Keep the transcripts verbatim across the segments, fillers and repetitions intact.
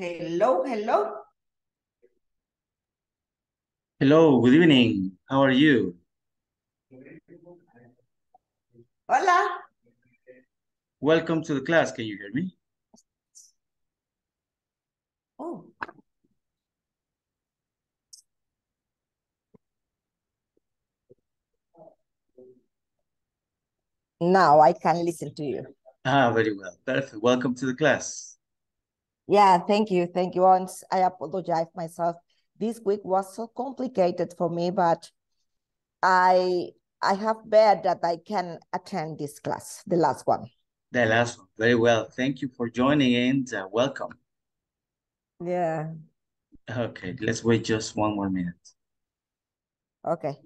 Hello, hello. Hello, good evening. How are you? Hola. Welcome to the class. Can you hear me? Oh. Now I can listen to you. Ah, very well. Perfect. Welcome to the class. Yeah, thank you. Thank you. I apologize myself. This week was so complicated for me, but I I have bet that I can attend this class, the last one. The last one. Very well. Thank you for joining and uh, welcome. Yeah. Okay, let's wait just one more minute. Okay.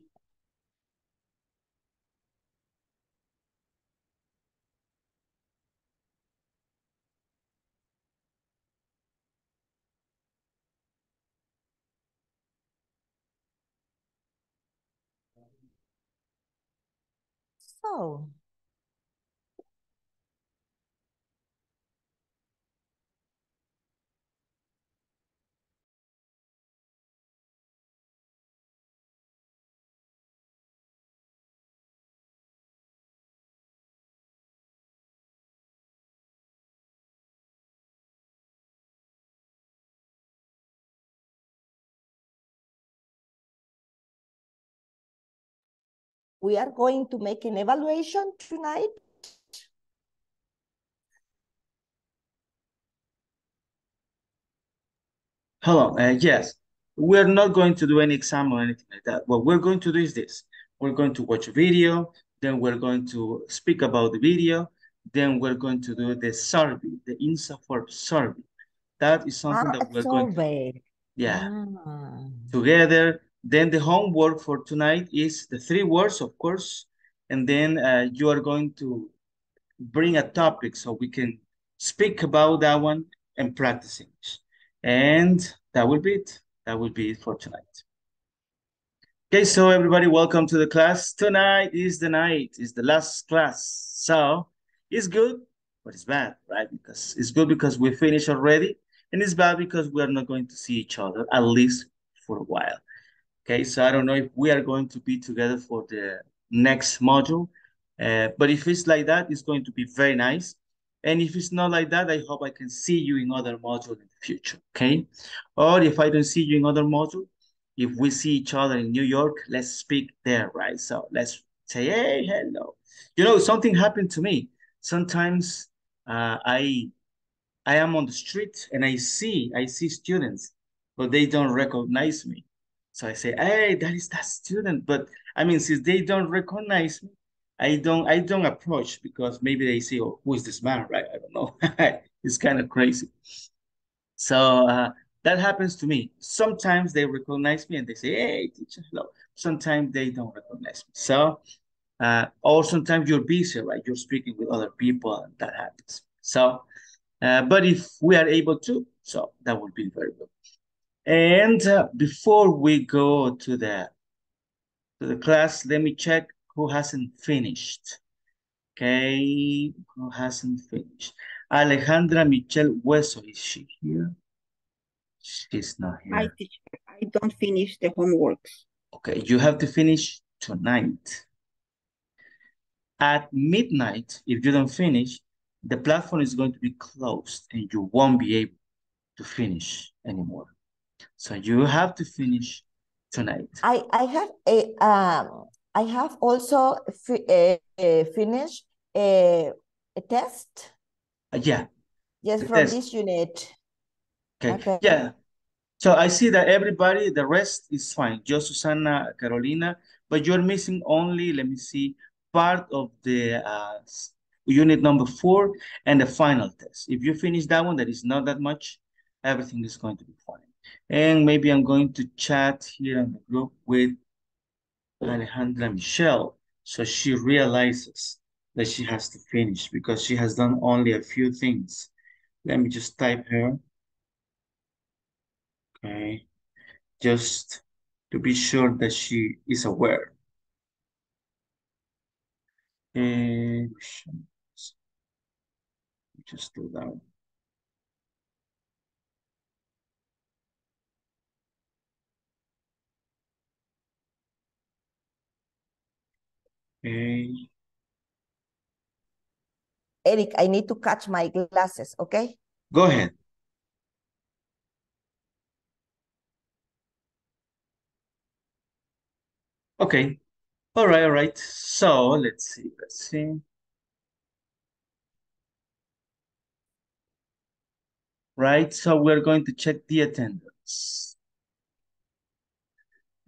So, we are going to make an evaluation tonight. Hello, uh, yes. We're not going to do any exam or anything like that. What we're going to do is this. We're going to watch a video, then we're going to speak about the video, then we're going to do the survey, the INSAFORP survey. That is something ah, that we're survey. going to Yeah, ah. together. Then the homework for tonight is the three words, of course, and then uh, you are going to bring a topic so we can speak about that one and practice English. And that will be it. That will be it for tonight. Okay, so everybody, welcome to the class. Tonight is the night, is the last class. So it's good, but it's bad, right? Because it's good because we finished already, and it's bad because we are not going to see each other, at least for a while. Okay, so I don't know if we are going to be together for the next module, uh, but if it's like that, it's going to be very nice. And if it's not like that, I hope I can see you in other modules in the future, okay? Or if I don't see you in other modules, if we see each other in New York, let's speak there, right? So let's say, hey, hello. You know, something happened to me. Sometimes uh, I, I am on the street and I see, I see students, but they don't recognize me. So I say, hey, that is that student. But I mean, since they don't recognize me, I don't I don't approach because maybe they say, oh, who is this man, right? I don't know. It's kind of crazy. So uh, that happens to me. Sometimes they recognize me and they say, hey, teacher, hello. Sometimes they don't recognize me. So, uh, or sometimes you're busy, right? You're speaking with other people and that happens. So, uh, but if we are able to, so that would be very good. And uh, before we go to the to the class, let me check who hasn't finished. Okay, who hasn't finished? Alejandra Michelle Hueso, is she here? She's not here. I, I don't finish the homeworks. Okay, you have to finish tonight. At midnight, if you don't finish, the platform is going to be closed and you won't be able to finish anymore. So you have to finish tonight. I, I have a um I have also a, a finished a, a test. Uh, yeah. Yes, from test. This unit. Okay. okay. Yeah. So I see that everybody, the rest is fine. Just Susana, Carolina, but you're missing only. Let me see. Part of the uh, unit number four and the final test. If you finish that one, that is not that much. Everything is going to be fine. And maybe I'm going to chat here on the group with Alejandra Michelle so she realizes that she has to finish because she has done only a few things. Let me just type her. Okay. Just to be sure that she is aware. And just do that. Okay. Eric, I need to catch my glasses, okay? Go ahead. Okay. All right, all right. So let's see, let's see. Right, so we're going to check the attendance.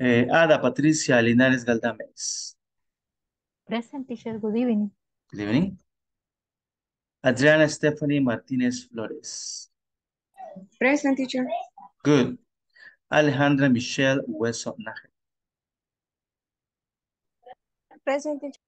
Uh, Ada Patricia Linares Galdames. Present, teacher. Good evening. Good evening. Adriana Stephanie Martinez Flores. Present, teacher. Good. Alejandra Michelle Hueso Naje. Present, teacher.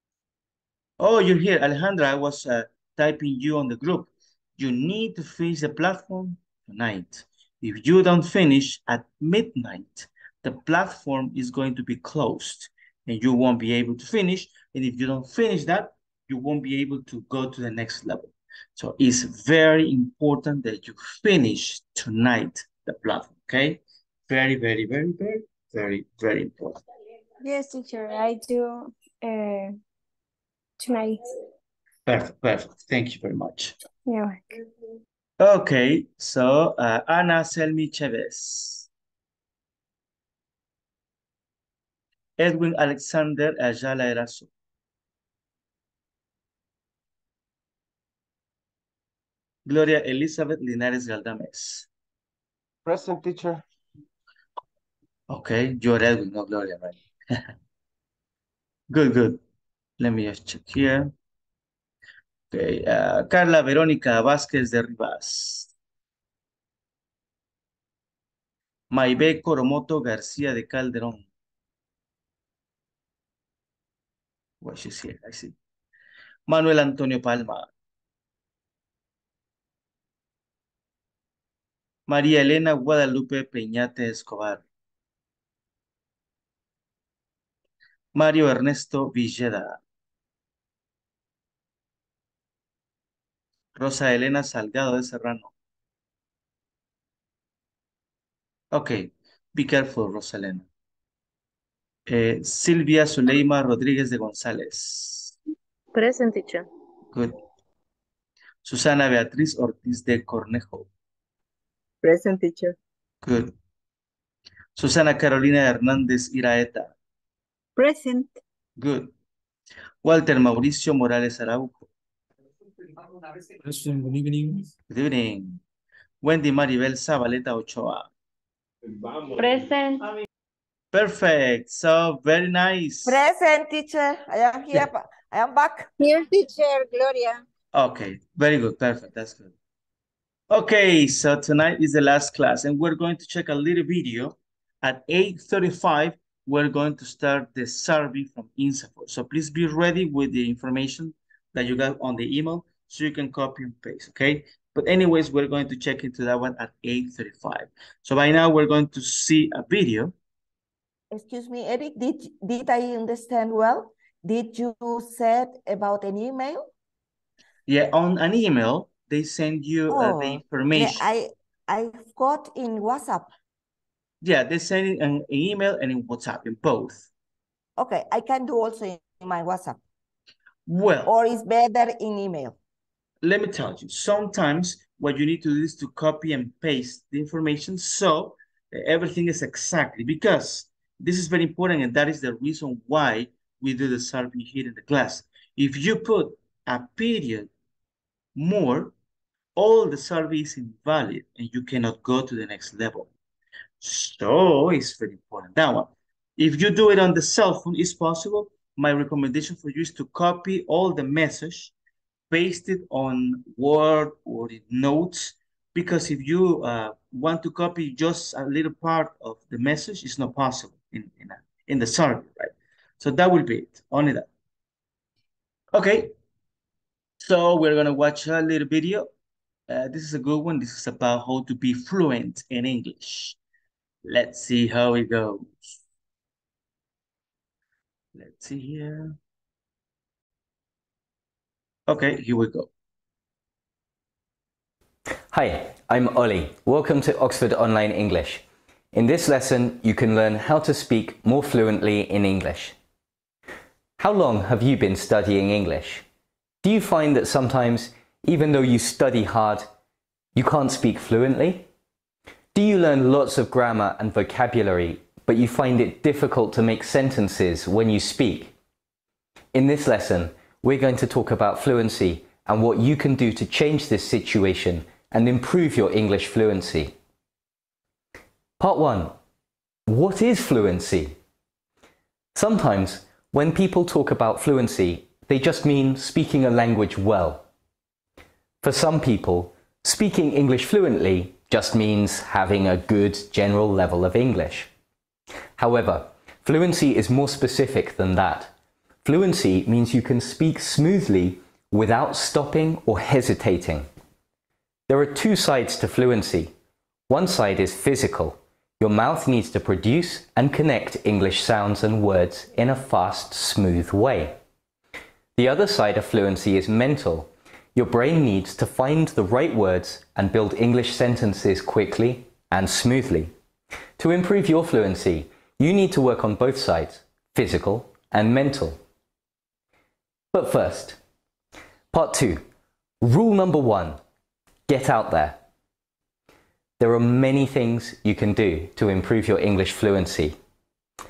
Oh, you're here, Alejandra. I was uh, typing you on the group. You need to finish the platform tonight. If you don't finish at midnight, the platform is going to be closed and you won't be able to finish. And if you don't finish that, you won't be able to go to the next level. So it's very important that you finish tonight the platform, okay? Very, very, very, very, very, very important. Yes, teacher, I do uh, tonight. Perfect, perfect. Thank you very much. You're welcome. Okay, so uh, Ana Selmi Chavez. Edwin Alexander Ayala Erazo. Gloria Elizabeth Linares Galdames. Present, teacher. Okay, you're Edwin, not Gloria, right? Good, good. Let me just check here. Okay, uh, Carla Verónica Vázquez de Rivas. Maybe Coromoto García de Calderón. Well, she's here, I see. Manuel Antonio Palma. María Elena Guadalupe Peñate Escobar. Mario Ernesto Villeda. Rosa Elena Salgado de Serrano. Okay, be careful, Rosa Elena. Eh, Silvia Zuleima Rodríguez de González. Present, teacher. Good. Susana Beatriz Ortiz de Cornejo. Present, teacher. Good. Susana Carolina Hernández Iraeta. Present. Good. Walter Mauricio Morales Arauco. Present, good evening. Good evening. Wendy Maribel Zabaleta Ochoa. Present. Perfect. So very nice. Present, teacher. I am here. Yeah. I am back. Here, teacher, Gloria. Okay. Very good. Perfect. That's good. Okay. So tonight is the last class and we're going to check a little video. At eight thirty-five, we're going to start the survey from INSAFORP. So please be ready with the information that you got on the email, so you can copy and paste, okay? But anyways, we're going to check into that one at eight thirty-five. So by now, we're going to see a video. Excuse me, Eric, did, did I understand well? Did you said about an email? Yeah, on an email, they send you oh, uh, the information. I, I got in WhatsApp. Yeah, they send it an email and in WhatsApp, in both. Okay, I can do also in my WhatsApp. Well, or is better in email? Let me tell you, sometimes what you need to do is to copy and paste the information so everything is exactly, because this is very important and that is the reason why we do the survey here in the class. If you put a period more, all the survey is invalid and you cannot go to the next level. So it's very important, that one. If you do it on the cell phone, it's possible. My recommendation for you is to copy all the message, paste it on Word or in Notes, because if you uh, want to copy just a little part of the message, it's not possible in, in, a, in the survey, right? So that will be it, only that. Okay, so we're gonna watch a little video. Uh, this is a good one. This is about how to be fluent in English. Let's see how it goes. Let's see here. Okay, here we go. Hi, I'm Ollie. Welcome to Oxford Online English. In this lesson, you can learn how to speak more fluently in English. How long have you been studying English? Do you find that sometimes, even though you study hard, you can't speak fluently? Do you learn lots of grammar and vocabulary, but you find it difficult to make sentences when you speak? In this lesson, we're going to talk about fluency and what you can do to change this situation and improve your English fluency. Part one. What is fluency? Sometimes, when people talk about fluency, they just mean speaking a language well. For some people, speaking English fluently just means having a good general level of English. However, fluency is more specific than that. Fluency means you can speak smoothly without stopping or hesitating. There are two sides to fluency. One side is physical. Your mouth needs to produce and connect English sounds and words in a fast, smooth way. The other side of fluency is mental. Your brain needs to find the right words and build English sentences quickly and smoothly. To improve your fluency, you need to work on both sides, physical and mental. But first, Part two. Rule number one. Get out there. There are many things you can do to improve your English fluency.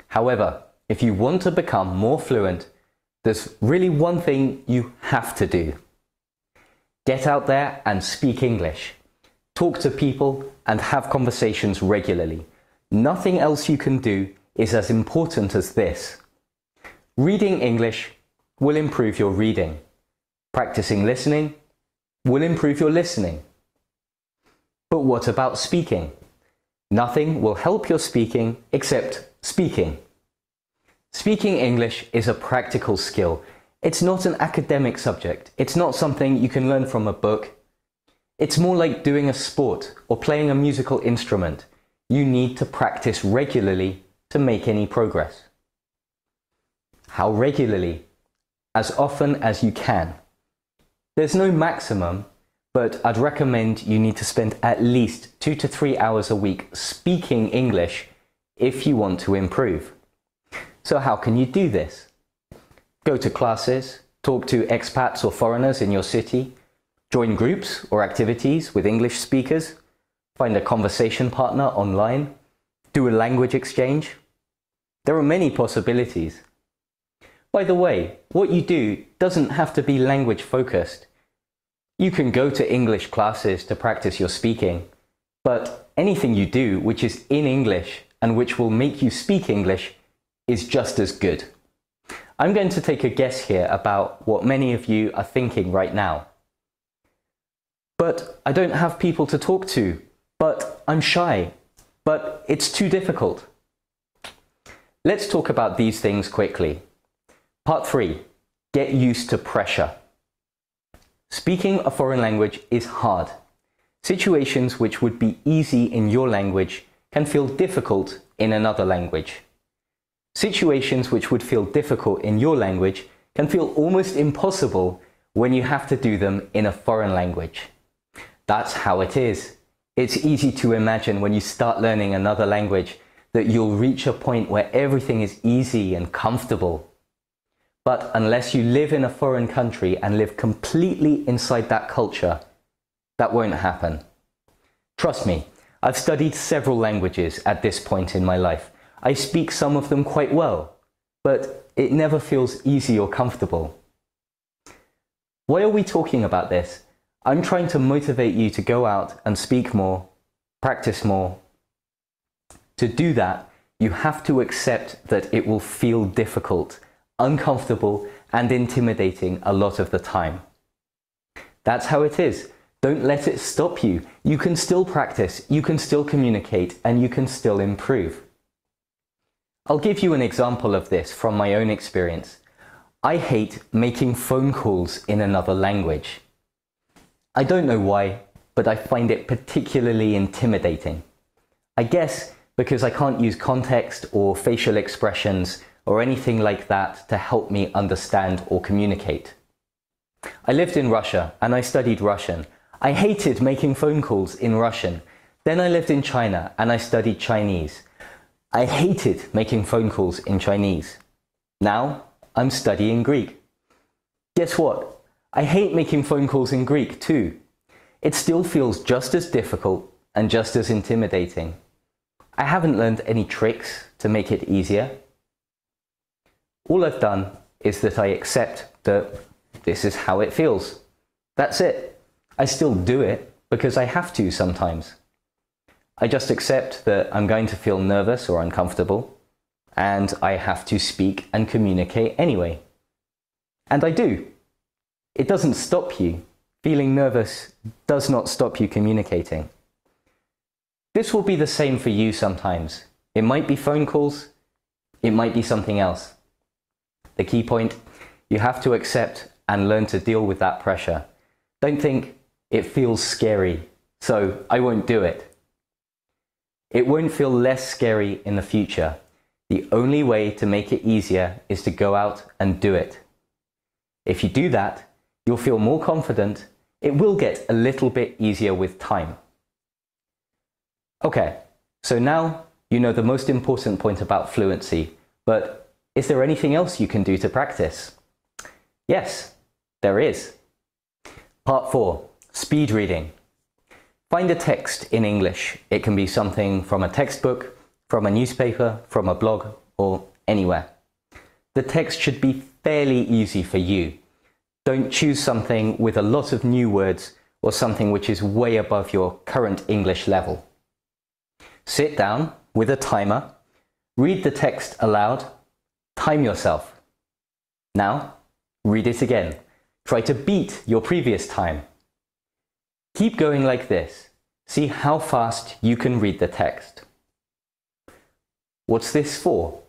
However, if you want to become more fluent, there's really one thing you have to do. Get out there and speak English. Talk to people and have conversations regularly. Nothing else you can do is as important as this. Reading English will improve your reading. Practicing listening will improve your listening. But what about speaking? Nothing will help your speaking except speaking. Speaking English is a practical skill. It's not an academic subject. It's not something you can learn from a book. It's more like doing a sport or playing a musical instrument. You need to practice regularly to make any progress. How regularly? As often as you can. There's no maximum, but I'd recommend you need to spend at least two to three hours a week speaking English if you want to improve. So how can you do this? Go to classes, talk to expats or foreigners in your city, join groups or activities with English speakers, find a conversation partner online, do a language exchange. There are many possibilities. By the way, what you do doesn't have to be language focused. You can go to English classes to practice your speaking, but anything you do which is in English and which will make you speak English is just as good. I'm going to take a guess here about what many of you are thinking right now. But I don't have people to talk to. But I'm shy. But it's too difficult. Let's talk about these things quickly. Part three. Get used to pressure. Speaking a foreign language is hard. Situations which would be easy in your language can feel difficult in another language. Situations which would feel difficult in your language can feel almost impossible when you have to do them in a foreign language. That's how it is. It's easy to imagine when you start learning another language that you'll reach a point where everything is easy and comfortable. But unless you live in a foreign country and live completely inside that culture, that won't happen. Trust me, I've studied several languages at this point in my life. I speak some of them quite well, but it never feels easy or comfortable. Why are we talking about this? I'm trying to motivate you to go out and speak more, practice more. To do that, you have to accept that it will feel difficult, uncomfortable and intimidating a lot of the time. That's how it is. Don't let it stop you. You can still practice, you can still communicate, and you can still improve. I'll give you an example of this from my own experience. I hate making phone calls in another language. I don't know why, but I find it particularly intimidating. I guess because I can't use context or facial expressions or anything like that to help me understand or communicate. I lived in Russia and I studied Russian. I hated making phone calls in Russian. Then I lived in China and I studied Chinese. I hated making phone calls in Chinese. Now I'm studying Greek. Guess what? I hate making phone calls in Greek too. It still feels just as difficult and just as intimidating. I haven't learned any tricks to make it easier. All I've done is that I accept that this is how it feels. That's it. I still do it because I have to sometimes. I just accept that I'm going to feel nervous or uncomfortable, and I have to speak and communicate anyway. And I do. It doesn't stop you. Feeling nervous does not stop you communicating. This will be the same for you sometimes. It might be phone calls, it might be something else. The key point, you have to accept and learn to deal with that pressure. Don't think, it feels scary, so I won't do it. It won't feel less scary in the future. The only way to make it easier is to go out and do it. If you do that, you'll feel more confident. It will get a little bit easier with time. Okay, so now you know the most important point about fluency, but is there anything else you can do to practice? Yes, there is. Part four, speed reading. Find a text in English. It can be something from a textbook, from a newspaper, from a blog, or anywhere. The text should be fairly easy for you. Don't choose something with a lot of new words or something which is way above your current English level. Sit down with a timer, read the text aloud, time yourself. Now, read it again. Try to beat your previous time. Keep going like this. See how fast you can read the text. What's this for?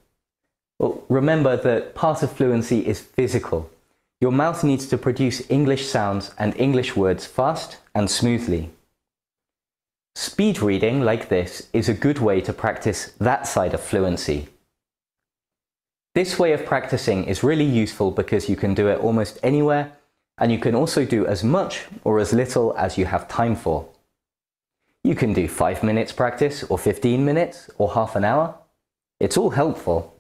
Well, remember that part of fluency is physical. Your mouth needs to produce English sounds and English words fast and smoothly. Speed reading like this is a good way to practice that side of fluency. This way of practicing is really useful because you can do it almost anywhere, and you can also do as much or as little as you have time for. You can do five minutes practice or fifteen minutes or half an hour. It's all helpful.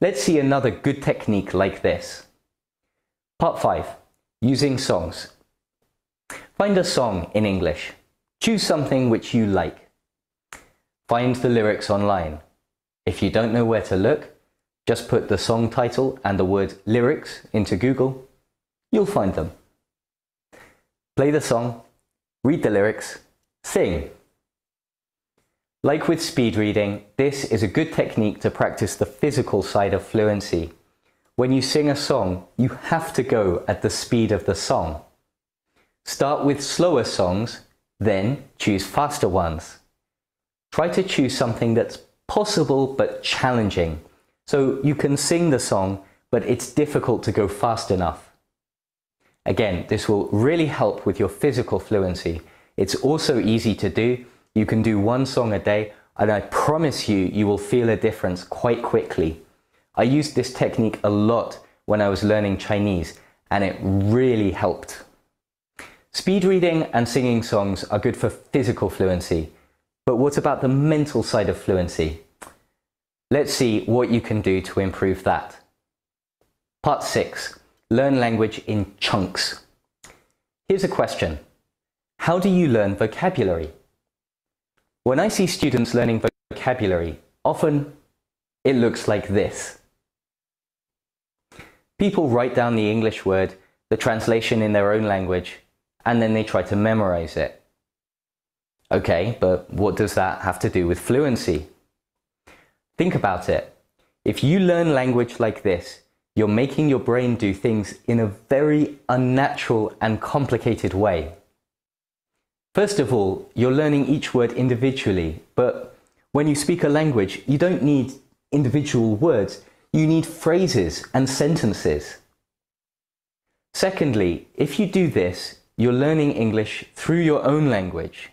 Let's see another good technique like this. Part five, using songs. Find a song in English. Choose something which you like. Find the lyrics online. If you don't know where to look, just put the song title and the word lyrics into Google. You'll find them. Play the song, read the lyrics, sing. Like with speed reading, this is a good technique to practice the physical side of fluency. When you sing a song, you have to go at the speed of the song. Start with slower songs, then choose faster ones. Try to choose something that's possible but challenging, so you can sing the song, but it's difficult to go fast enough. Again, this will really help with your physical fluency. It's also easy to do. You can do one song a day, and I promise you, you will feel a difference quite quickly. I used this technique a lot when I was learning Chinese, and it really helped. Speed reading and singing songs are good for physical fluency, but what about the mental side of fluency? Let's see what you can do to improve that. Part six. Learn language in chunks. Here's a question. How do you learn vocabulary? When I see students learning vocabulary, often it looks like this. People write down the English word, the translation in their own language, and then they try to memorize it. Okay, but what does that have to do with fluency? Think about it. If you learn language like this, you're making your brain do things in a very unnatural and complicated way. First of all, you're learning each word individually, but when you speak a language, you don't need individual words, you need phrases and sentences. Secondly, if you do this, you're learning English through your own language.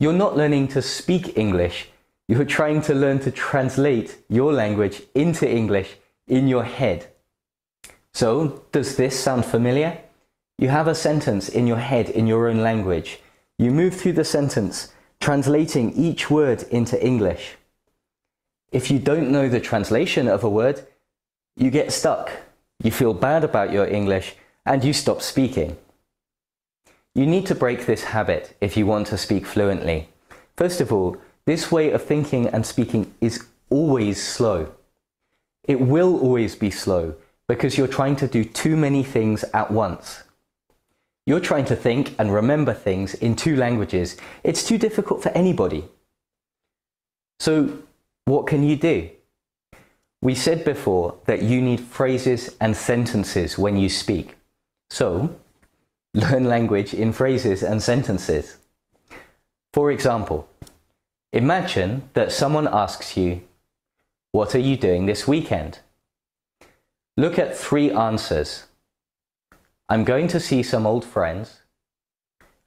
You're not learning to speak English, you're trying to learn to translate your language into English in your head. So, does this sound familiar? You have a sentence in your head in your own language. You move through the sentence, translating each word into English. If you don't know the translation of a word, You get stuck, you feel bad about your English, and you stop speaking. You need to break this habit if you want to speak fluently. First of all, this way of thinking and speaking is always slow. It will always be slow because you're trying to do too many things at once. You're trying to think and remember things in two languages. It's too difficult for anybody. So, what can you do? We said before that you need phrases and sentences when you speak. So, learn language in phrases and sentences. For example, imagine that someone asks you, "What are you doing this weekend?" Look at three answers. I'm going to see some old friends.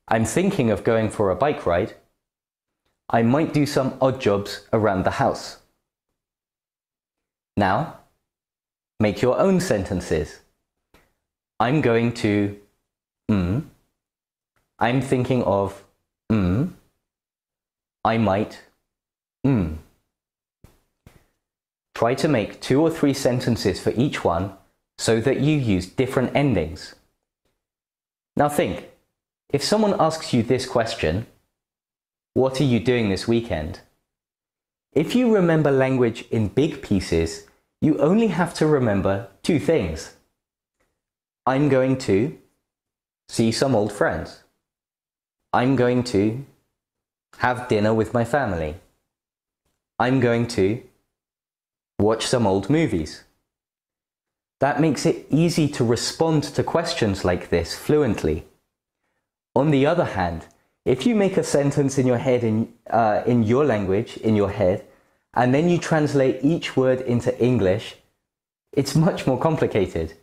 I'm thinking of going for a bike ride. I might do some odd jobs around the house. Now, make your own sentences. I'm going to mm. I'm thinking of mm. I might mm. Try to make two or three sentences for each one so that you use different endings. Now think, if someone asks you this question, "What are you doing this weekend?" If you remember language in big pieces, you only have to remember two things. I'm going to see some old friends. I'm going to have dinner with my family. I'm going to watch some old movies. That makes it easy to respond to questions like this fluently. On the other hand, if you make a sentence in your head, in, uh, in your language, in your head, and then you translate each word into English, it's much more complicated.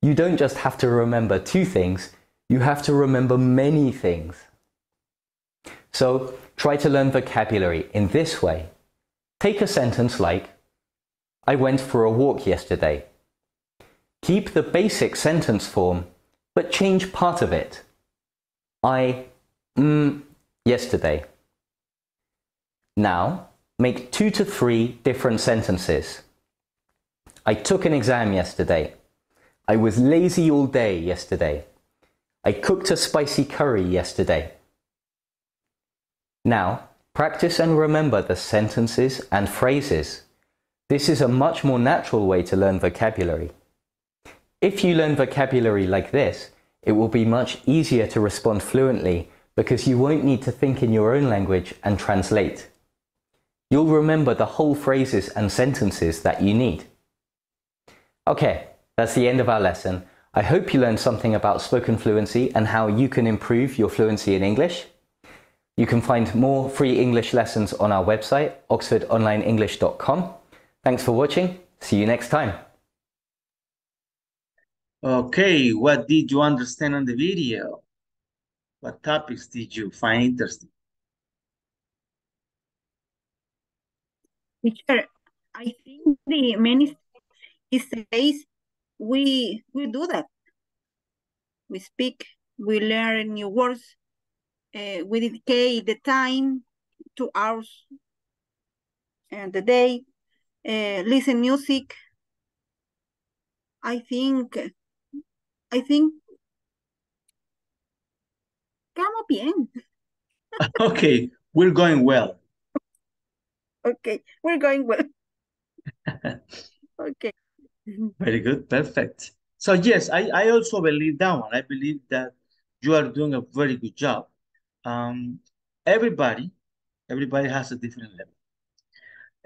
You don't just have to remember two things, you have to remember many things. So, try to learn vocabulary in this way. Take a sentence like, "I went for a walk yesterday." Keep the basic sentence form, but change part of it. I Mm, yesterday. Now, make two to three different sentences. I took an exam yesterday. I was lazy all day yesterday. I cooked a spicy curry yesterday. Now, practice and remember the sentences and phrases. This is a much more natural way to learn vocabulary. If you learn vocabulary like this, it will be much easier to respond fluently because you won't need to think in your own language and translate. You'll remember the whole phrases and sentences that you need. Okay, that's the end of our lesson. I hope you learned something about spoken fluency and how you can improve your fluency in English. You can find more free English lessons on our website, oxford online english dot com. Thanks for watching. See you next time. Okay, what did you understand on the video? What topics did you find interesting? Teacher, I think the many he says we we do that. We speak, we learn new words, uh, we dedicate the time, two hours and the day, uh, listen music. I think I think. Okay, we're going well. Okay, we're going well. Okay. Very good, perfect. So yes, I, I also believe that one. I believe that you are doing a very good job. Um, everybody, everybody has a different level.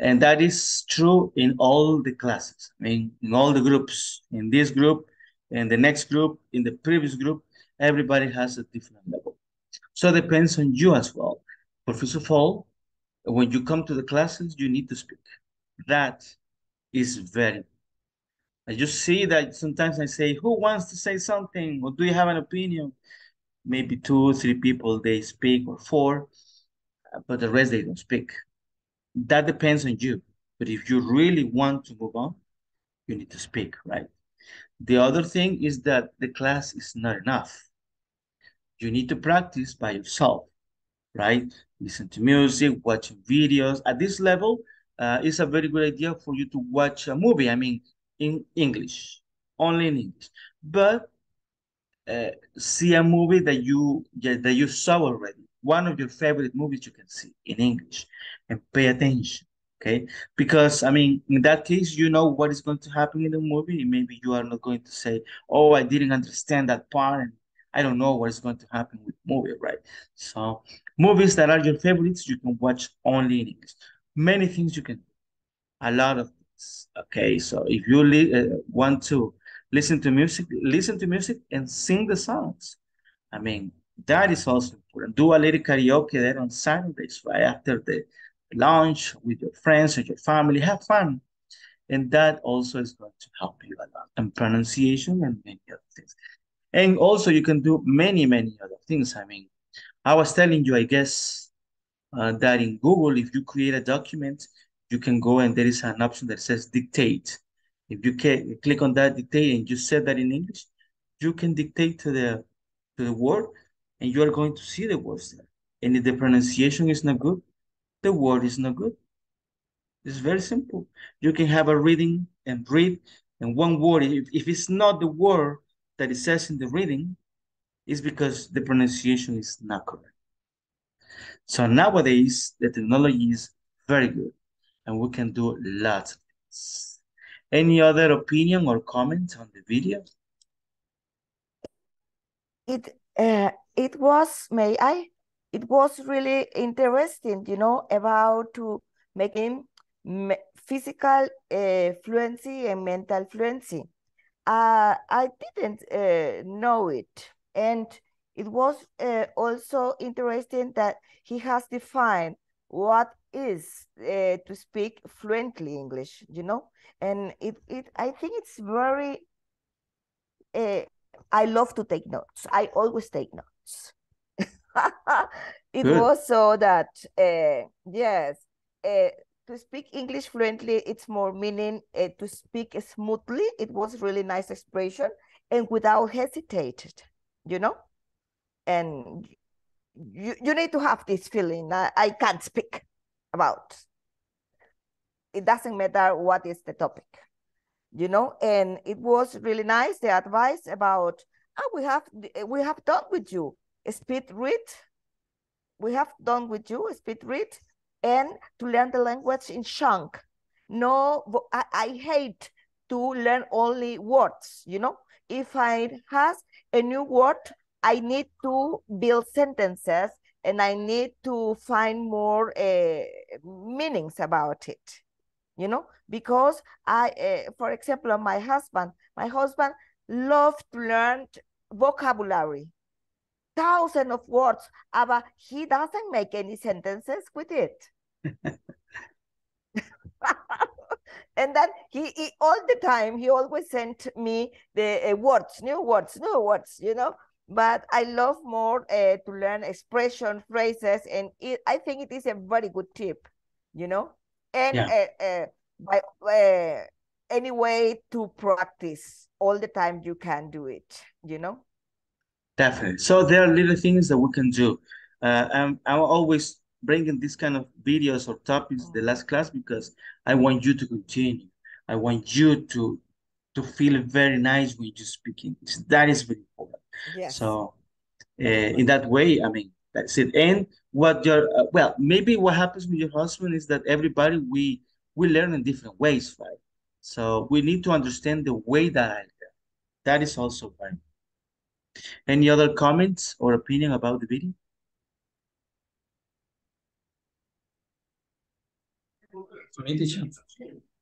And that is true in all the classes. I mean, in all the groups, in this group, in the next group, in the previous group, everybody has a different level. So it depends on you as well. But first of all, when you come to the classes, you need to speak. That is very important. I just see that sometimes I say, who wants to say something? Or do you have an opinion? Maybe two, three people, they speak, or four, but the rest, they don't speak. That depends on you. But if you really want to move on, you need to speak, right? The other thing is that the class is not enough. You need to practice by yourself, right? Listen to music, watch videos. At this level, uh, it's a very good idea for you to watch a movie. I mean, in English, only in English. But uh, see a movie that you yeah, that you saw already, one of your favorite movies you can see in English, and pay attention, okay? Because, I mean, in that case, you know what is going to happen in the movie, and maybe you are not going to say, oh, I didn't understand that part, and I don't know what is going to happen with the movie, right? So movies that are your favorites, you can watch only in English. Many things you can do, a lot of things, okay? So if you uh, want to listen to music, listen to music and sing the songs. I mean, that is also important. Do a little karaoke there on Saturdays, right? After the lunch with your friends and your family, have fun. And that also is going to help you a lot. And pronunciation and many other things. And also you can do many, many other things. I mean, I was telling you, I guess, uh, that in Google, if you create a document, you can go and there is an option that says dictate. If you can click on that dictate and you said that in English, you can dictate to the, to the word and you are going to see the words there. And if the pronunciation is not good, the word is not good. It's very simple. You can have a reading and read, and one word, if, if it's not the word that it says in the reading, is because the pronunciation is not correct. So nowadays, the technology is very good and we can do lots of things. Any other opinion or comment on the video? It, uh, it was, may I? It was really interesting, you know, about to making physical uh, fluency and mental fluency. Uh, I didn't uh, know it. And it was uh, also interesting that he has defined what is uh, to speak fluently English, you know? And it, it I think it's very, uh, I love to take notes. I always take notes. It Good. Was so that, uh, yes, uh, to speak English fluently, it's more meaning uh, to speak smoothly. It was really nice expression and without hesitated, you know? And you, you need to have this feeling that I can't speak about. It doesn't matter what is the topic, you know? And it was really nice, the advice about, oh, we have, we have done with you a speed read. We have done with you a speed read. And to learn the language in chunk. No, I, I hate to learn only words, you know? If I has a new word, I need to build sentences and I need to find more uh, meanings about it, you know? Because I, uh, for example, my husband, my husband loved to learn vocabulary, thousands of words, but he doesn't make any sentences with it. And then he, he all the time he always sent me the uh, words, new words, new words, you know. But I love more uh, to learn expression, phrases, and it, I think it is a very good tip, you know. And yeah. uh, uh, by uh, any way to practice all the time, you can do it, you know. Definitely. So there are little things that we can do. Uh, I'm, I'm always bringing this kind of videos or topics the last class because I want you to continue. I want you to to feel very nice when you speak English. That is very important. Yes. So uh, in that way, I mean, that's it. And what your uh, well, maybe what happens with your husband is that everybody we we learn in different ways, right? So we need to understand the way that I learn. That is also very important. Any other comments or opinion about the video?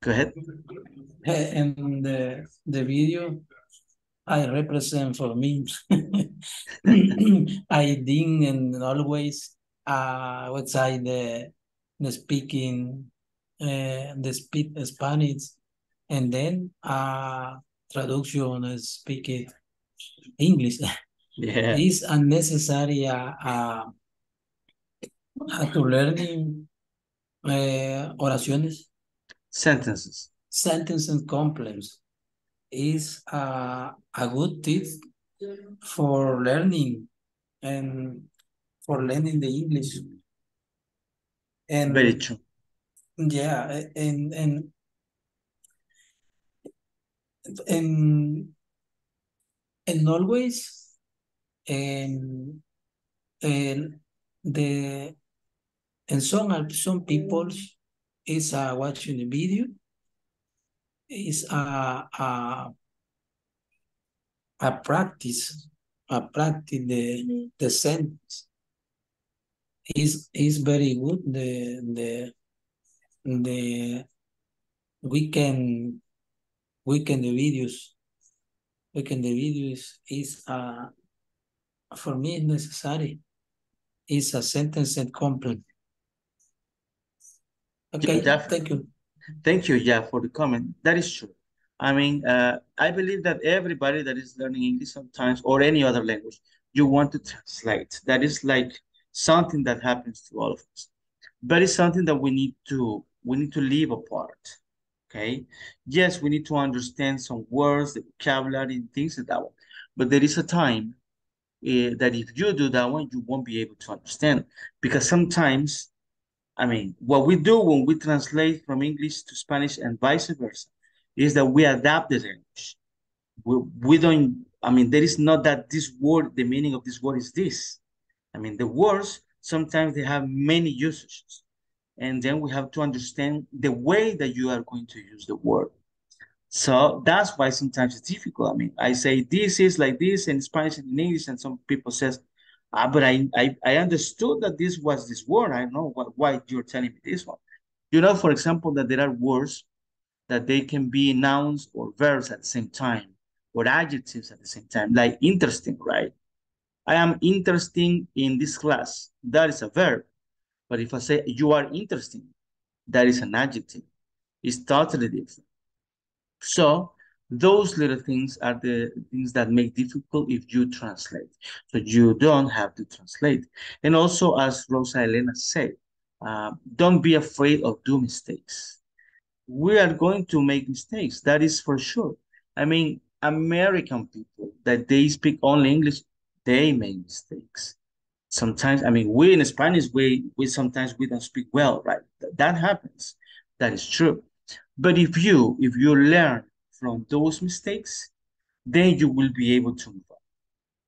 Go ahead. And the, the video, I represent for me. I think and always uh, outside the, the speaking, uh, the speak Spanish, and then uh, traduction, speak it. English yeah. Is unnecessary uh, uh, to learning uh, oraciones, sentences, sentences complex is uh, a good tip for learning and for learning the English. And very true. Yeah, and and in in Norway's and and the and some some people is uh, watching the video is a uh, uh, practice a uh, practice the the sentence is is very good. The the the we can we can the videos we can the videos is uh for me necessary. It's a sentence and compliment. Okay, Jeff, thank you. Thank you, Jeff, for the comment. That is true. I mean, uh, I believe that everybody that is learning English sometimes or any other language, you want to translate. That is like something that happens to all of us. But it's something that we need to we need to live apart. Okay. Yes, we need to understand some words, the vocabulary, and things like that one. But there is a time uh, that if you do that one, you won't be able to understand, because sometimes. I mean, what we do when we translate from English to Spanish and vice versa is that we adapt the language. We, we don't, I mean, there is not that this word, the meaning of this word is this. I mean, the words, sometimes they have many usages. And then we have to understand the way that you are going to use the word. So that's why sometimes it's difficult. I mean, I say this is like this in Spanish and in English, and some people says, Ah, but I, I I understood that this was this word. I don't know what, why you're telling me this one. You know, for example, that there are words that they can be nouns or verbs at the same time, or adjectives at the same time, like interesting, right? I am interesting in this class. That is a verb. But if I say you are interesting, that is an adjective. It's totally different. So those little things are the things that make difficult if you translate. So you don't have to translate. And also, as Rosa Elena said, uh, don't be afraid of do mistakes. We are going to make mistakes. That is for sure. I mean, American people that they speak only English, they make mistakes. Sometimes, I mean, we in Spanish, we, we sometimes we don't speak well, right? That happens. That is true. But if you, if you learn from those mistakes, then you will be able to move on,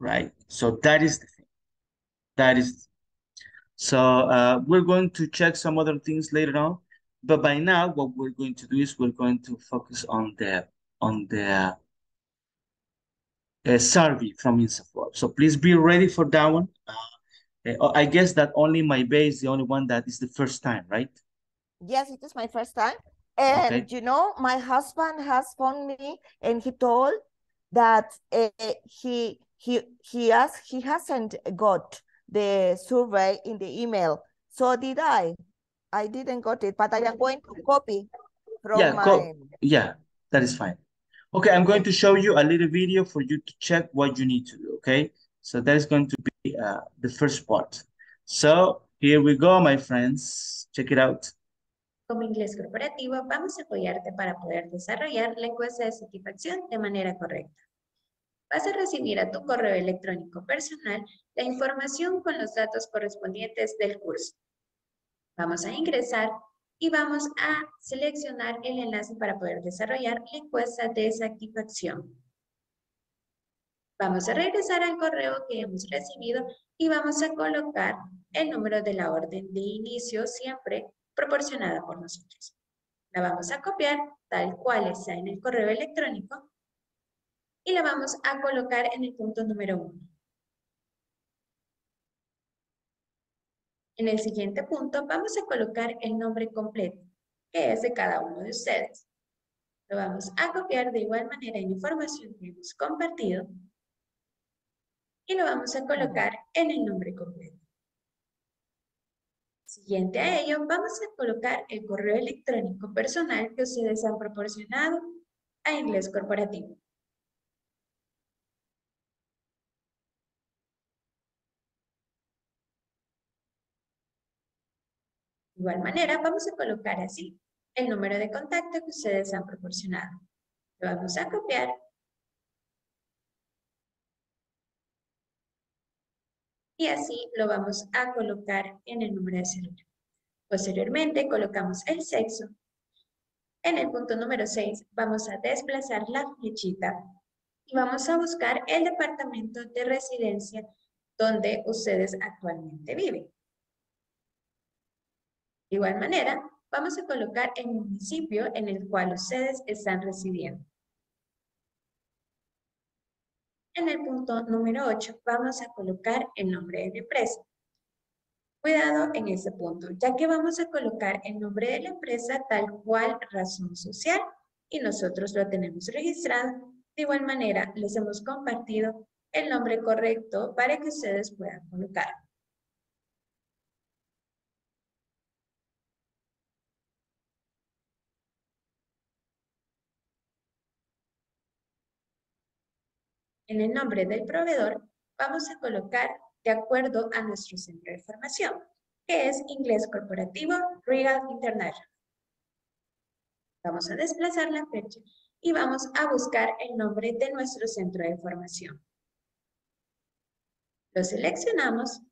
right? So that is the thing. That is the thing. So uh, we're going to check some other things later on, but by now what we're going to do is we're going to focus on the on the uh, survey from INSAFORP. So please be ready for that one. Uh, I guess that only my bay is the only one that is the first time, right? Yes, it is my first time. And, okay. You know, my husband has phoned me and he told that uh, he he he asked, he hasn't got the survey in the email. So did I. I didn't got it, but I am going to copy from yeah, my... Co yeah, that is fine. Okay, I'm going to show you a little video for you to check what you need to do, okay? So that is going to be uh, the first part. So here we go, my friends. Check it out. Como Inglés Corporativo, vamos a apoyarte para poder desarrollar la encuesta de satisfacción de manera correcta. Vas a recibir a tu correo electrónico personal la información con los datos correspondientes del curso. Vamos a ingresar y vamos a seleccionar el enlace para poder desarrollar la encuesta de satisfacción. Vamos a regresar al correo que hemos recibido y vamos a colocar el número de la orden de inicio siempre proporcionada por nosotros. La vamos a copiar tal cual está en el correo electrónico y la vamos a colocar en el punto número uno. En el siguiente punto vamos a colocar el nombre completo, que es de cada uno de ustedes. Lo vamos a copiar de igual manera en la información que hemos compartido y lo vamos a colocar en el nombre completo. Siguiente a ello, vamos a colocar el correo electrónico personal que ustedes han proporcionado a Inglés Corporativo. De igual manera, vamos a colocar así el número de contacto que ustedes han proporcionado. Lo vamos a copiar. Y así lo vamos a colocar en el número de celular. Posteriormente colocamos el sexo, En el punto número seis, vamos a desplazar la flechita y vamos a buscar el departamento de residencia donde ustedes actualmente viven. De igual manera, vamos a colocar el municipio en el cual ustedes están residiendo. En el punto número ocho, vamos a colocar el nombre de la empresa. Cuidado en ese punto, ya que vamos a colocar el nombre de la empresa tal cual razón social y nosotros lo tenemos registrado. De igual manera, les hemos compartido el nombre correcto para que ustedes puedan colocarlo. En el nombre del proveedor vamos a colocar de acuerdo a nuestro centro de formación, que es Inglés Corporativo Real International. Vamos a desplazar la fecha y vamos a buscar el nombre de nuestro centro de formación. Lo seleccionamos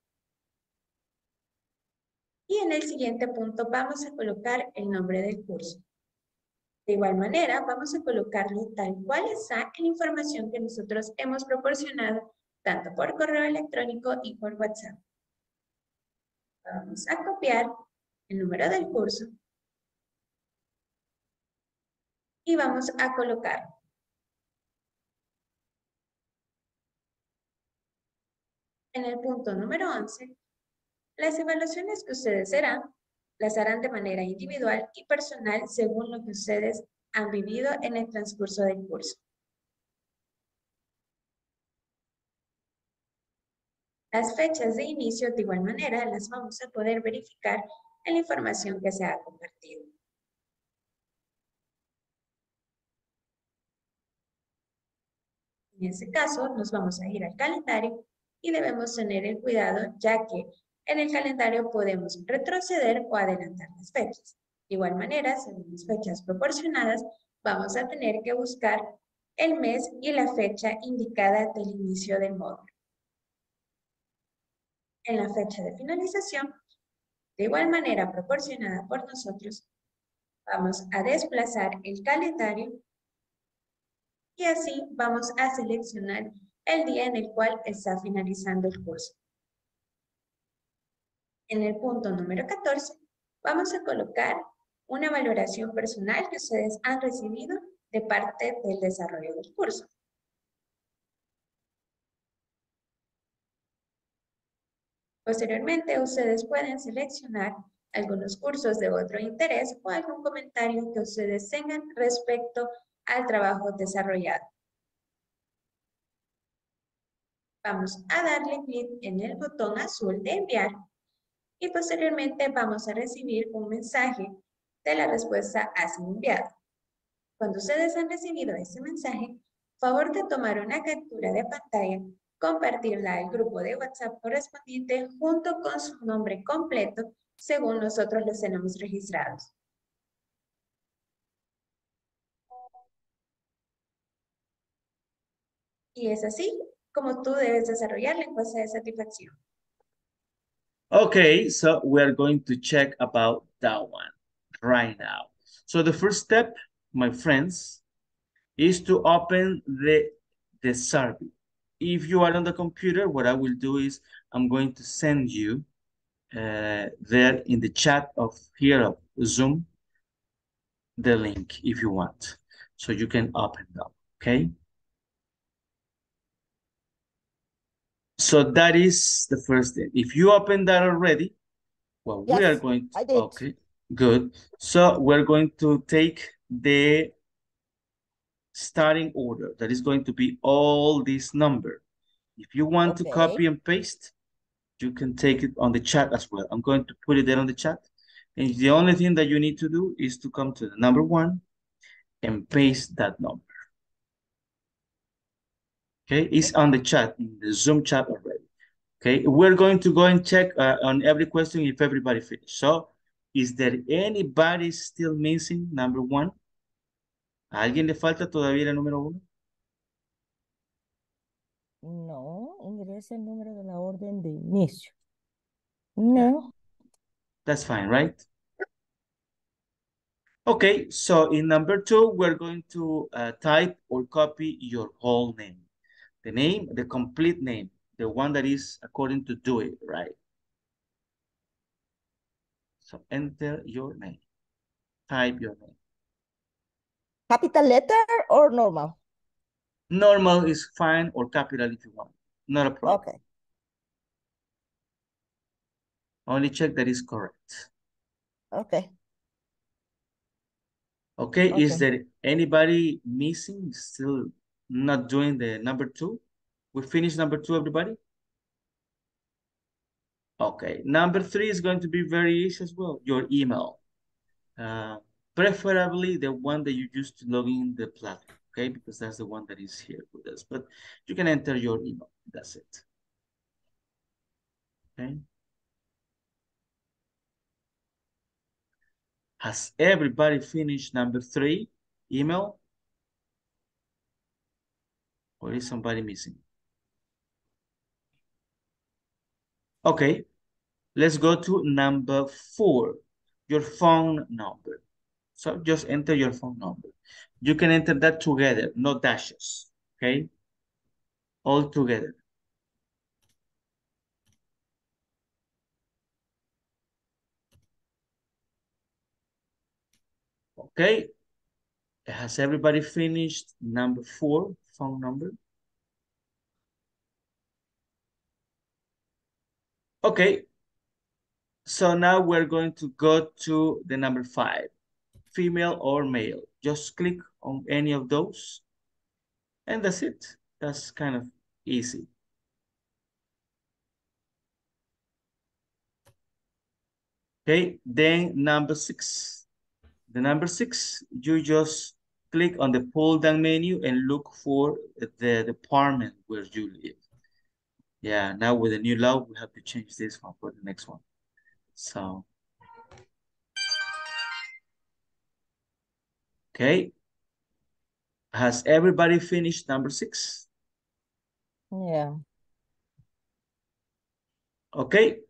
y en el siguiente punto vamos a colocar el nombre del curso. De igual manera, vamos a colocarlo tal cual está en la información que nosotros hemos proporcionado, tanto por correo electrónico y por WhatsApp. Vamos a copiar el número del curso y vamos a colocar. En el punto número once, las evaluaciones que ustedes harán, las harán de manera individual y personal según lo que ustedes han vivido en el transcurso del curso. Las fechas de inicio, de igual manera, las vamos a poder verificar en la información que se ha compartido. En este caso, nos vamos a ir al calendario y debemos tener el cuidado, ya que en el calendario podemos retroceder o adelantar las fechas. De igual manera, según las fechas proporcionadas, vamos a tener que buscar el mes y la fecha indicada del inicio del módulo. En la fecha de finalización, de igual manera proporcionada por nosotros, vamos a desplazar el calendario y así vamos a seleccionar el día en el cual está finalizando el curso. En el punto número catorce, vamos a colocar una valoración personal que ustedes han recibido de parte del desarrollo del curso. Posteriormente, ustedes pueden seleccionar algunos cursos de otro interés o algún comentario que ustedes tengan respecto al trabajo desarrollado. Vamos a darle clic en el botón azul de enviar. Y posteriormente vamos a recibir un mensaje de la respuesta hacia enviado. Cuando ustedes han recibido este mensaje, favor de tomar una captura de pantalla, compartirla al grupo de WhatsApp correspondiente junto con su nombre completo, según nosotros los tenemos registrados. Y es así como tú debes desarrollar la encuesta de satisfacción. Okay, so we are going to check about that one right now. So the first step, my friends, is to open the, the survey. If you are on the computer, what I will do is I'm going to send you uh, there in the chat of here of Zoom, the link if you want. So you can open that, okay? So that is the first step. If you open that already, well, yes, we are going to, I did. Okay, good. So we're going to take the starting order. That is going to be all this number. If you want okay. to copy and paste, you can take it on the chat as well. I'm going to put it there on the chat. And the only thing that you need to do is to come to the number one and paste that number. Okay, it's on the chat, in the Zoom chat already. Okay, we're going to go and check uh, on every question if everybody finished. So, is there anybody still missing number one? ¿A alguien le falta todavía el número uno? No, ingresa el número de la orden de inicio. No. That's fine, right? Okay, so in number two, we're going to uh, type or copy your whole name. The name, the complete name, the one that is according to do it, right? So enter your name, type your name. Capital letter or normal? Normal is fine, or capital if you want, not a problem. Okay. Only check that is correct. Okay. Okay, okay. Is there anybody missing, still not doing the number two? We finished number two, everybody? Okay, number three is going to be very easy as well, your email. Uh, preferably the one that you use to log in the platform, okay? Because that's the one that is here with us. But you can enter your email, that's it. Okay. Has everybody finished number three, email? Or is somebody missing? Okay, let's go to number four, your phone number. So just enter your phone number. You can enter that together, no dashes, okay? All together. Okay, has everybody finished number four, phone number? Okay, so now we're going to go to the number five, female or male. Just click on any of those, and that's it. That's kind of easy. Okay, then number six. The number six, you just click on the pull down menu and look for the department where you live. Yeah, now with the new law, we have to change this one for the next one. So, okay. Has everybody finished number six? Yeah. Okay.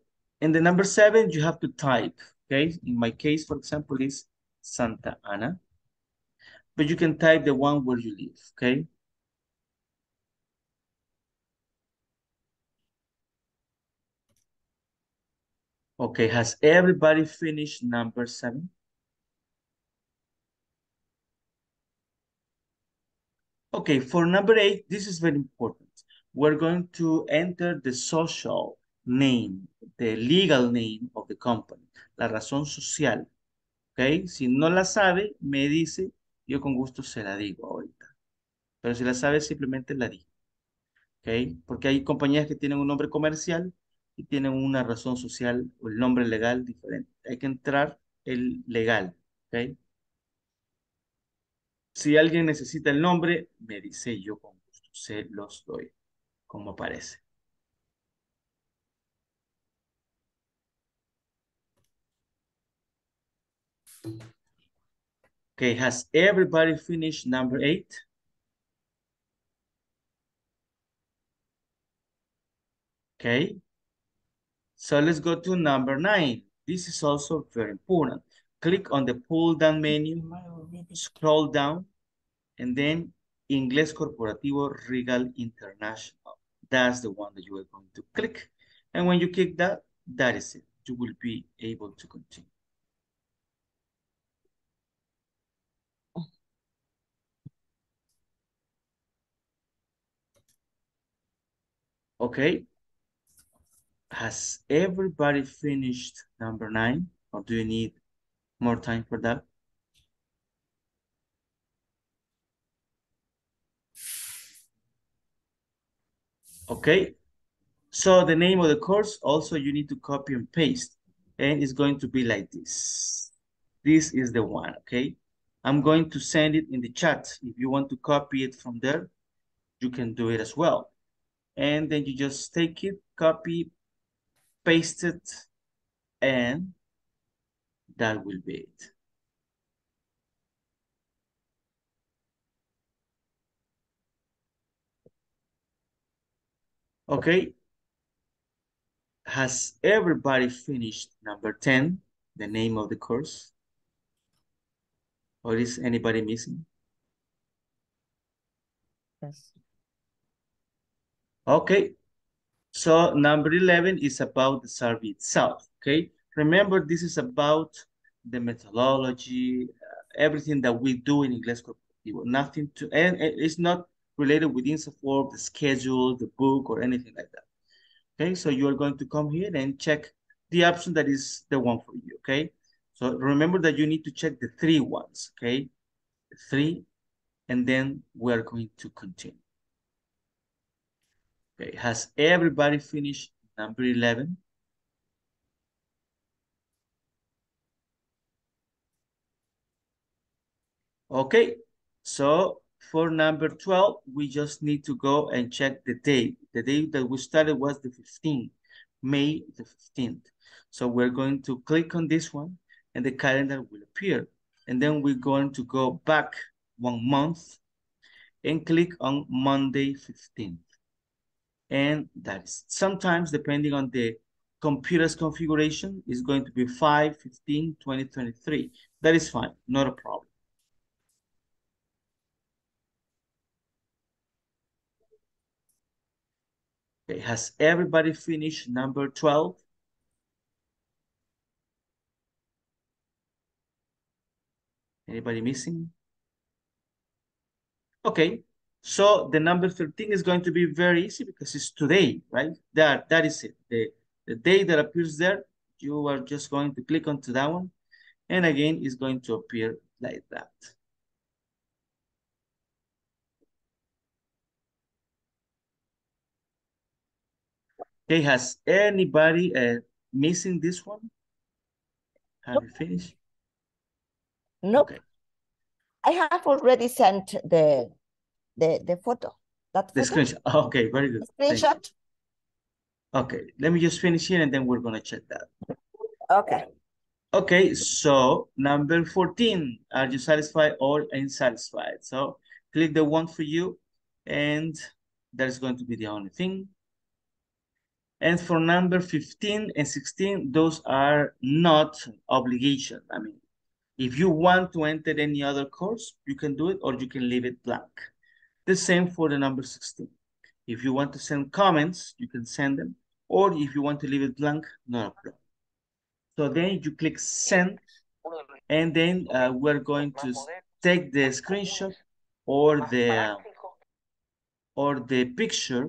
And the number seven, you have to type, okay? In my case, for example, is Santa Ana, but you can type the one where you live, okay? Okay, has everybody finished number seven? Okay, for number eight, this is very important. We're going to enter the social name, the legal name of the company, la razón social. Okay, si no la sabe, me dice, yo con gusto se la digo ahorita. Pero si la sabe, simplemente la digo. Okay, porque hay compañías que tienen un nombre comercial y tienen una razón social o el nombre legal diferente. Hay que entrar el legal. Okay, si alguien necesita el nombre, me dice, yo con gusto se los doy, como aparece. Okay, has everybody finished number eight? Okay, so let's go to number nine. This is also very important. Click on the pull down menu, scroll down, and then Inglés Corporativo Real International. That's the one that you are going to click. And when you click that, that is it. You will be able to continue. Okay, has everybody finished number nine, or do you need more time for that? Okay, so the name of the course also you need to copy and paste, and it's going to be like this. This is the one, okay? I'm going to send it in the chat. If you want to copy it from there, you can do it as well. And then you just take it, copy, paste it, and that will be it. Okay. Has everybody finished number ten, the name of the course? Or is anybody missing? Yes. Okay. So number eleven is about the survey itself, okay? Remember, this is about the methodology, uh, everything that we do in Inglés Corporativo. Nothing to, and it's not related with INSAFORP, the schedule, the book, or anything like that. Okay, so you are going to come here and check the option that is the one for you, okay? So remember that you need to check the three ones, okay? Three, and then we're going to continue. Okay, has everybody finished number eleven? Okay, so for number twelve, we just need to go and check the date. The date that we started was the fifteenth, May the fifteenth. So we're going to click on this one and the calendar will appear. And then we're going to go back one month and click on Monday fifteenth. And that's sometimes, depending on the computer's configuration, is going to be five, fifteen, twenty, twenty-three. That is fine, not a problem. Okay, has everybody finished number twelve? Anybody missing? Okay. So the number thirteen is going to be very easy because it's today, right? That, that is it. The, the day that appears there, you are just going to click onto that one. And again, it's going to appear like that. Okay, has anybody uh, missing this one? Have nope. you finished? Nope. Okay. I have already sent the... The, the photo. That the photo? Screenshot. Okay, very good. The screenshot. Okay, let me just finish here and then we're going to check that. Okay. Okay, so number fourteen. Are you satisfied or unsatisfied? So click the one for you and that is going to be the only thing. And for number fifteen and sixteen, those are not obligation. I mean, if you want to enter any other course, you can do it or you can leave it blank. The same for the number sixteen. If you want to send comments, you can send them. Or if you want to leave it blank, not a problem. So then you click send, and then uh, we're going to take the screenshot or the, or the picture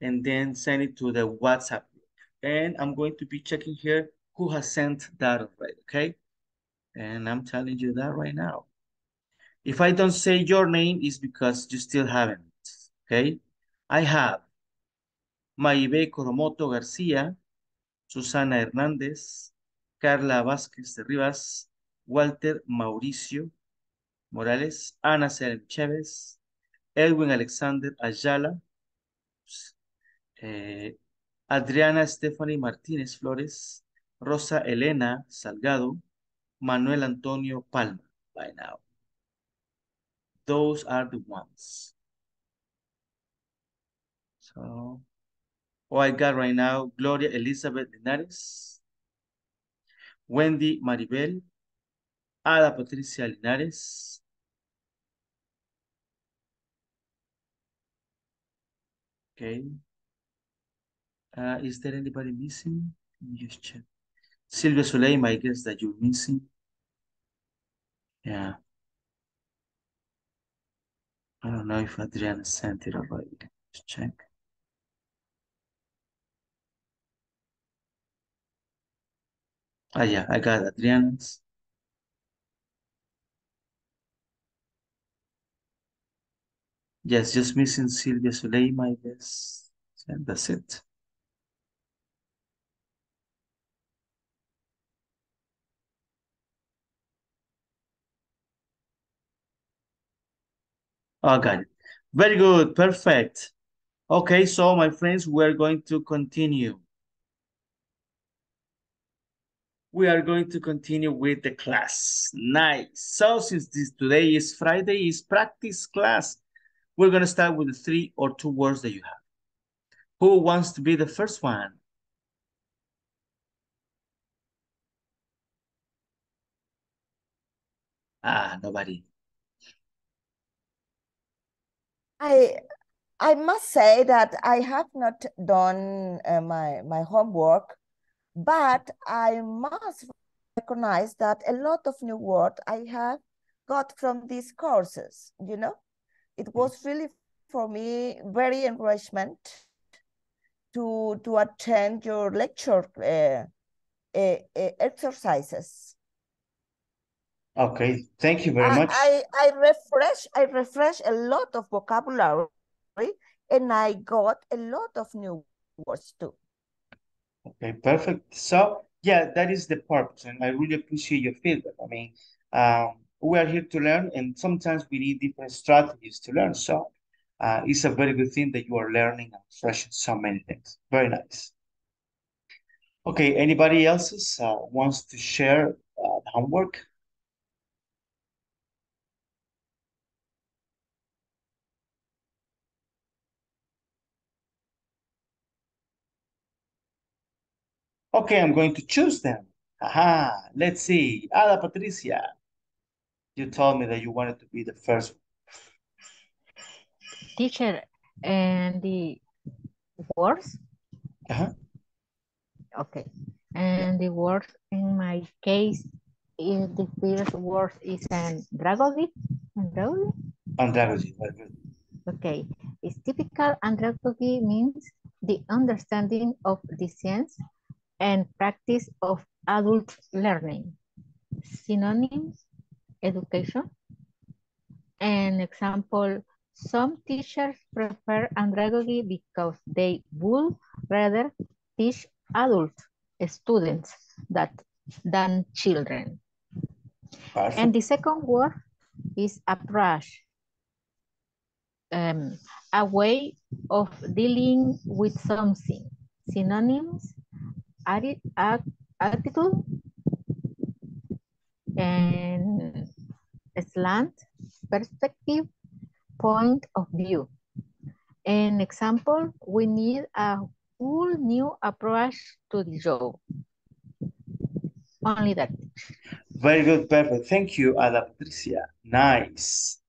and then send it to the WhatsApp group. And I'm going to be checking here who has sent that already, okay? And I'm telling you that right now. If I don't say your name, it's because you still haven't, okay? I have Maibe Coromoto Garcia, Susana Hernandez, Carla Vázquez de Rivas, Walter Mauricio Morales, Ana Serem Chévez, Edwin Alexander Ayala, eh, Adriana Stephanie Martínez Flores, Rosa Elena Salgado, Manuel Antonio Palma by now. Those are the ones. So, oh, I got right now Gloria Elizabeth Linares, Wendy Maribel, Ada Patricia Linares, okay. Uh, is there anybody missing? Let me just check. Silvia Soleim, I guess that you're missing. Yeah. I don't know if Adriana sent it already. Let's check. Ah, oh, yeah, I got Adriana's. Yes, just missing Silvia Soleim, I guess. And that's it. Oh, got it. Very good. Perfect. Okay, so my friends, we're going to continue. We are going to continue with the class. Nice. So since this today is Friday, is practice class, we're going to start with the three or two words that you have. Who wants to be the first one? Ah, nobody. I I must say that I have not done uh, my my homework, but I must recognize that a lot of new words I have got from these courses. You know, it was really for me very enrichment to to attend your lecture uh, uh, uh, exercises. Okay, thank you very I, much. I, I refresh I refresh a lot of vocabulary, and I got a lot of new words too. Okay, perfect. So yeah, that is the purpose, and I really appreciate your feedback. I mean, um, we are here to learn, and sometimes we need different strategies to learn. So uh, it's a very good thing that you are learning and refreshing so many things. Very nice. Okay, anybody else uh, wants to share uh, homework? Okay, I'm going to choose them. Aha, let's see. Ada Patricia, you told me that you wanted to be the first one. Teacher, and the words? Uh-huh. Okay. And the word in my case, is the first word is Andragogy. Andragogy? Andragogy, very good. Okay. It's typical. Andragogy means the understanding of the science and practice of adult learning. Synonyms, education. An example, some teachers prefer andragogy because they would rather teach adult students that, than children. Perfect. And the second word is approach. Um, a way of dealing with something. Synonyms, attitude and slant, perspective, point of view. An example, we need a whole new approach to the job. Only that. Very good, perfect. Thank you, Ada Patricia. Nice.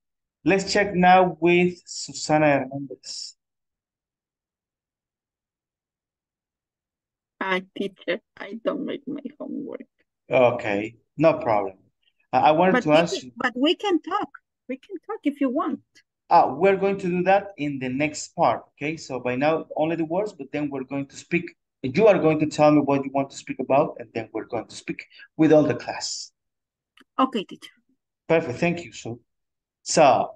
Let's check now with Susana Hernandez. I teacher, I don't make my homework. Okay, no problem. I wanted but to ask can, you. But we can talk. We can talk if you want. Ah, we're going to do that in the next part. Okay, so by now only the words, but then we're going to speak. You are going to tell me what you want to speak about, and then we're going to speak with all the class. Okay, teacher. Perfect. Thank you. So, so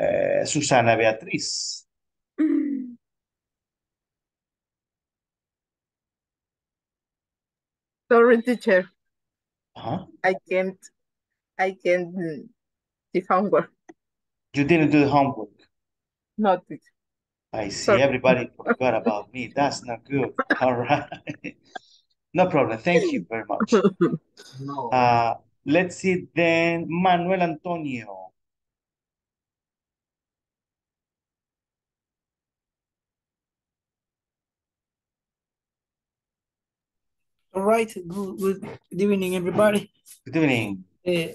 uh, Susana Beatriz. Sorry, teacher. Uh-huh. I can't. I can't do the homework. You didn't do the homework. No, teacher. I see. Sorry. Everybody forgot about me. That's not good. All right. No problem. Thank you very much. No. Uh, let's see then, Manuel Antonio. All right, good, good evening, everybody. Good evening. Uh,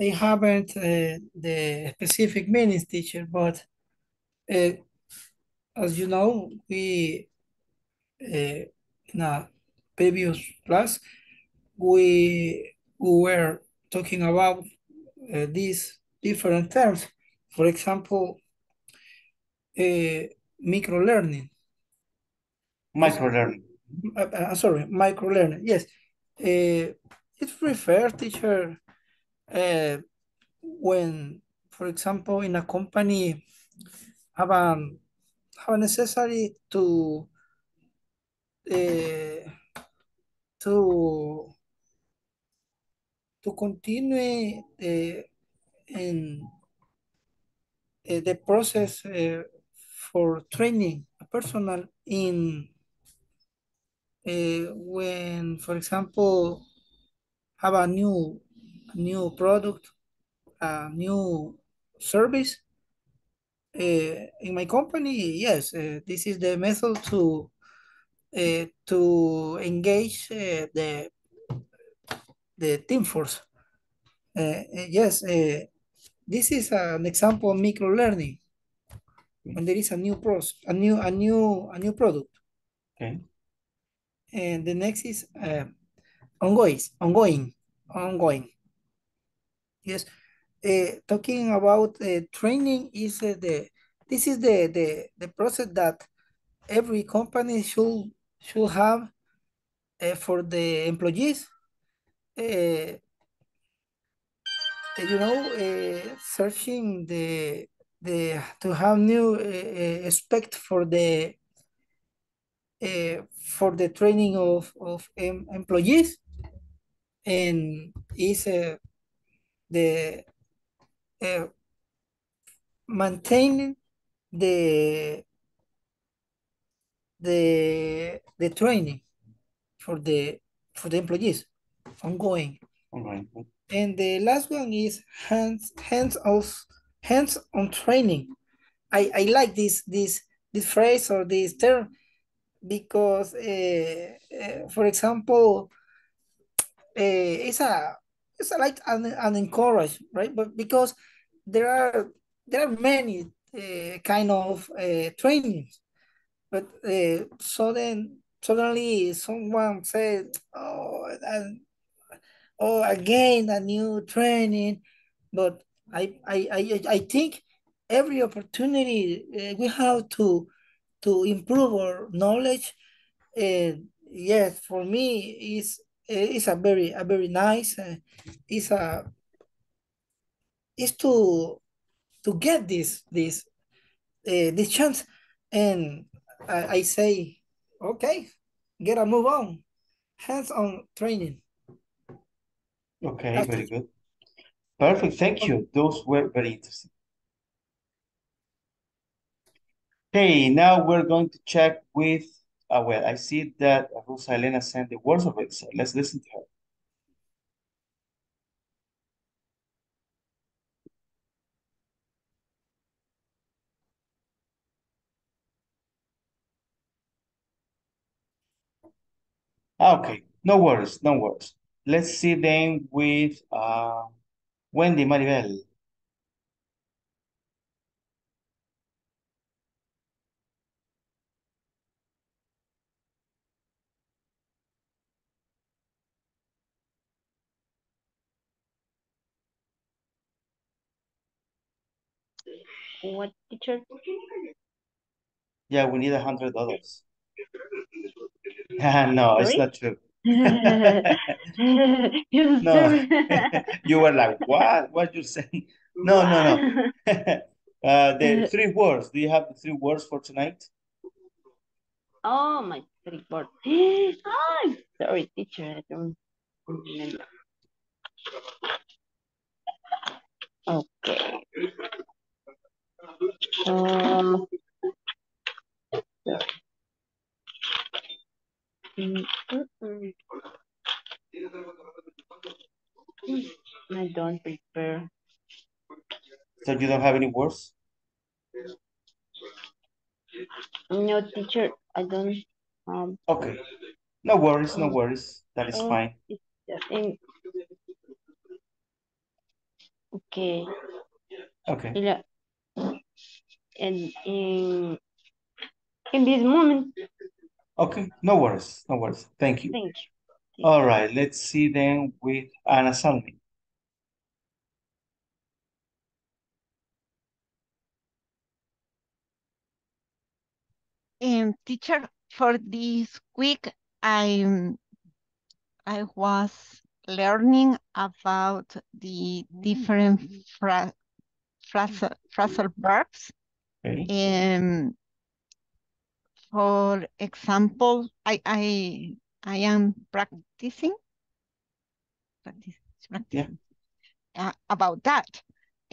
I haven't uh, the specific meanings, teacher, but uh, as you know, we, uh, in a previous class, we, we were talking about uh, these different terms. For example, uh, micro-learning. Micro-learning. I'm sorry, microlearning. Yes, uh, it refers, teacher, uh, when, for example, in a company have a, have a necessary to uh, to to continue uh, in uh, the process uh, for training a personnel in. Uh, when, for example, have a new, new product, a new service. Uh, in my company, yes, uh, this is the method to uh, to engage uh, the the team force. Uh, yes, uh, this is an example of micro learning. When there is a new process, a new, a new, a new product. Okay. And the next is uh, ongoing, ongoing, ongoing. Yes, uh, talking about uh, training is uh, the. This is the the the process that every company should should have uh, for the employees. Uh, you know, uh, searching the. The, to have new uh, respect for the uh, for the training of of em employees, and is uh, the uh, maintaining the the the training for the for the employees ongoing. Okay. And the last one is hands hands off. Hands-on training. I, I like this this this phrase or this term because, uh, uh, for example, uh, it's a it's a, like an, an encourage, right? But because there are there are many uh, kind of uh, trainings, but uh, so then suddenly someone said, "Oh, and, oh, again a new training," but I, I, I, I think every opportunity uh, we have to to improve our knowledge. Uh, yes, for me is is a very a very nice. Uh, is a is to to get this this uh, this chance, and I, I say, okay, gotta move on. Hands-on training. Okay, That's very good. Perfect, thank you. Those were very interesting. Okay, now we're going to check with, uh, well, I see that Rosa Elena sent the words of it, so let's listen to her. Okay, no worries, no worries. Let's see them with, uh, Wendy Maribel. What teacher? Yeah, we need a hundred dollars. No, really? It's not true. No, you were like, what? What you saying? No, no, no. uh, the three words. Do you have the three words for tonight? Oh, my three words. Oh, sorry, teacher. I don't remember. Okay. Um. Sorry. Mm-mm. I don't prepare. So you don't have any words? No, teacher, I don't. Um, okay. No worries, no worries. That is uh, fine. In... Okay. Okay. And in, in this moment. Okay, no worries, no worries. Thank you. Thank you. Thank All you. Right, let's see then with Ana Salmi. Um, teacher, for this week, I I was learning about the different fra phrasal, phrasal verbs. Okay. Um, For example, I I I am practicing, practicing, practicing yeah. uh, about that.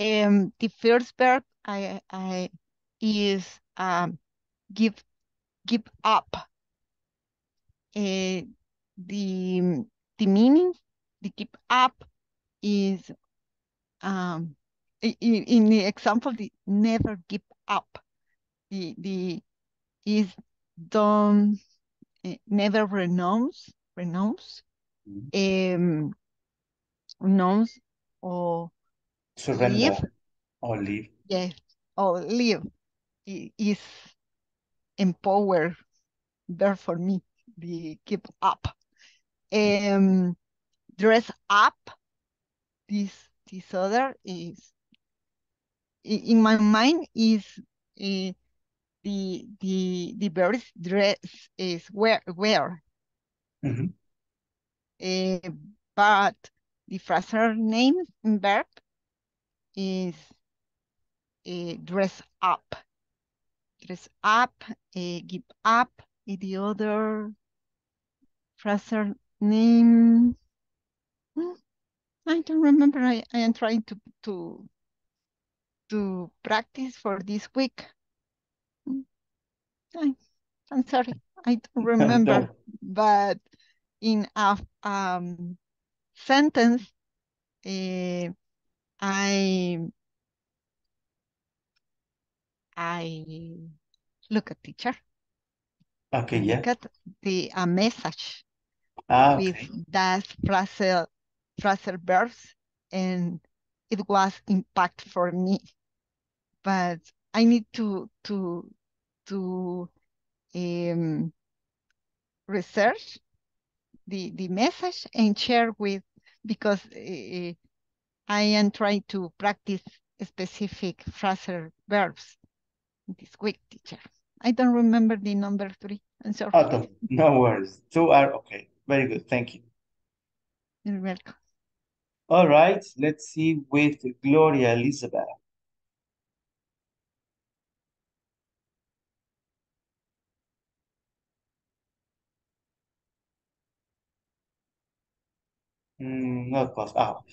Um, the first verb I I is um give give up. Uh, the the meaning the give up is um in, in the example the never give up. The the is don't uh, never renounce renounce mm-hmm. um renounce or surrender leave. or leave. Yes, or leave it is empowered there for me, the keep up. Um, dress up, this, this other is, in my mind, is uh, the, the, the very dress is wear, wear. Mm-hmm. Uh, but the phrasal name verb is uh, dress up, dress up, uh, give up. Uh, the other phrasal name, I don't remember. I, I am trying to to to practice for this week. I, I'm sorry, I don't remember. But in a um, sentence, uh, I I look at teacher. Okay, yeah. Look at the a message ah, okay. with that phrasal phrasal verbs, and it was impact for me. But I need to to to um, research the the message and share with, because uh, I am trying to practice specific phrasal verbs this week, teacher. I don't remember the number three. I'm sorry. Oh, no worries. Two are okay. Very good. Thank you. You're welcome. All right. Let's see with Gloria Elizabeth. Mm, not possible.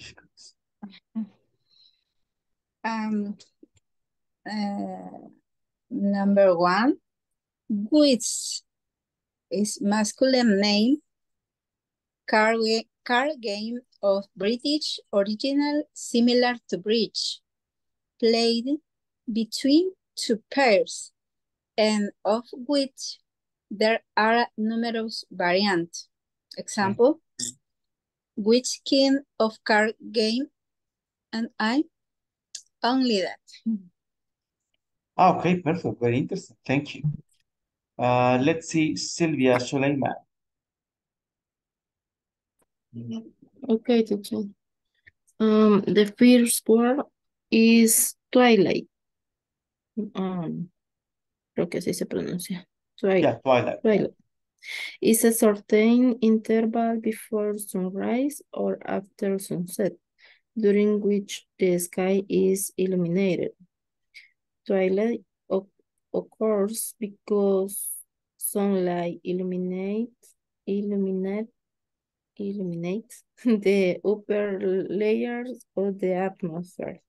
Oh. Um. Uh, number one, which is masculine name, car, car game of British original, similar to bridge, played between two pairs, and of which there are numerous variants. Example. Mm-hmm. Which kind of card game? And I only that. Okay, perfect. Very interesting. Thank you. Uh, let's see, Sylvia Soleiman. Okay, teacher. Um, the first word is twilight. Um, creo que así se pronuncia. Twilight. Yeah, twilight. Twilight. It's a certain interval before sunrise or after sunset, during which the sky is illuminated. Twilight occurs because sunlight illuminates illuminate, illuminates the upper layers of the atmosphere.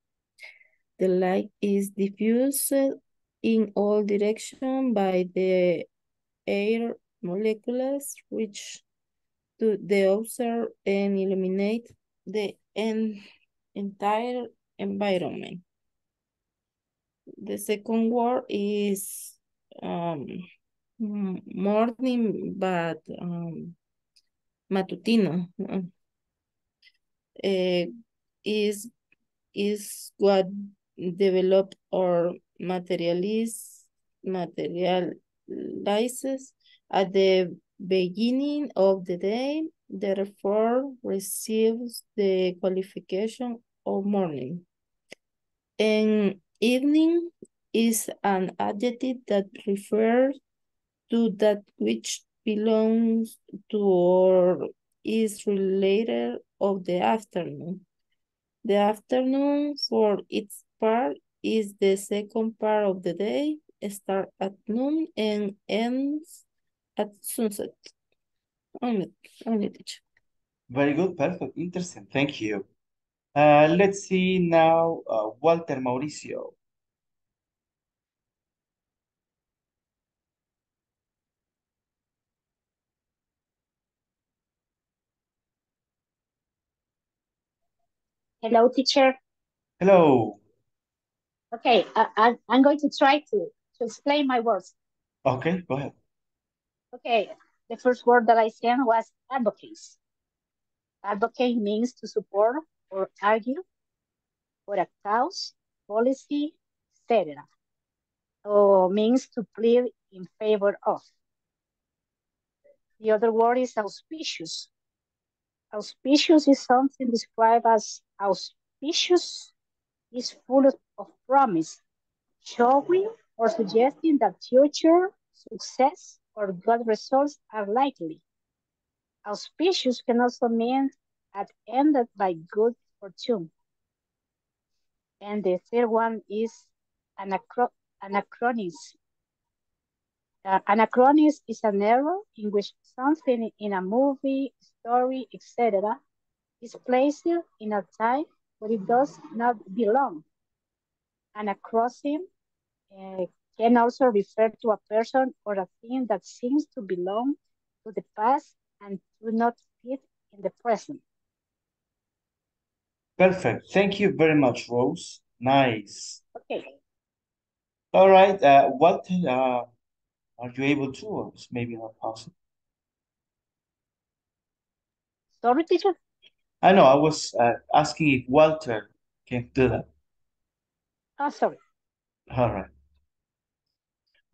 The light is diffused in all directions by the air molecules, which to the observer and illuminate the en entire environment. The second word is um, morning, but um, matutino. Uh, is is what developed or materialize materializes at the beginning of the day, therefore receives the qualification of morning. And evening is an adjective that refers to that which belongs to or is related of the afternoon. The afternoon, for its part, is the second part of the day, starts at noon and ends at sunset. Only, only teacher. Very good, perfect, interesting. Thank you. Uh, let's see now, uh, Walter Mauricio. Hello, teacher. Hello. Okay, I, I, I'm going to try to, to explain my words. Okay, go ahead. Okay, the first word that I said was advocates. Advocate means to support, or argue for a cause, policy, et cetera, or means to plead in favor of. The other word is auspicious. Auspicious is something described as auspicious, is full of promise, showing or suggesting that future success or good results are likely. Auspicious can also mean at ended by good fortune. And the third one is anachro anachronism. Uh, anachronism is an error in which something in a movie, story, et cetera is placed in a time where it does not belong. Anachronism uh, can also refer to a person or a thing that seems to belong to the past and do not fit in the present. Perfect. Thank you very much, Rose. Nice. Okay. All right. Uh, what uh, are you able to, or it's maybe not possible? Sorry, teacher? I know. I was uh, asking if Walter can do that. Oh, sorry. All right.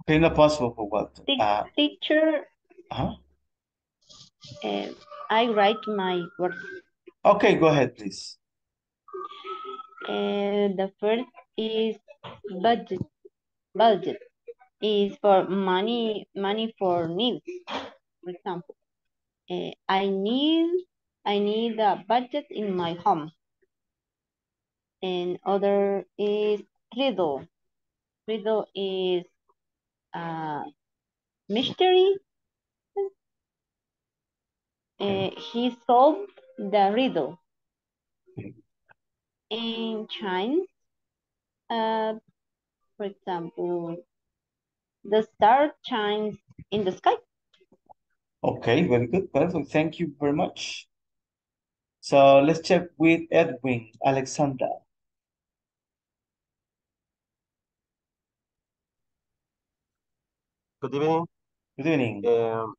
Okay, not possible for Walter. Te uh, teacher, huh? uh, I write my work. Okay, go ahead, please. Uh, the first is budget. Budget is for money, money for needs. For example, uh, I need, I need a budget in my home. And other is riddle. Riddle is uh, mystery. Uh, he solved the riddle. In Chinese, uh, for example, the star shines in the sky. Okay, very good, perfect. Thank you very much. So let's check with Edwin Alexander. Good evening. Good evening. Um,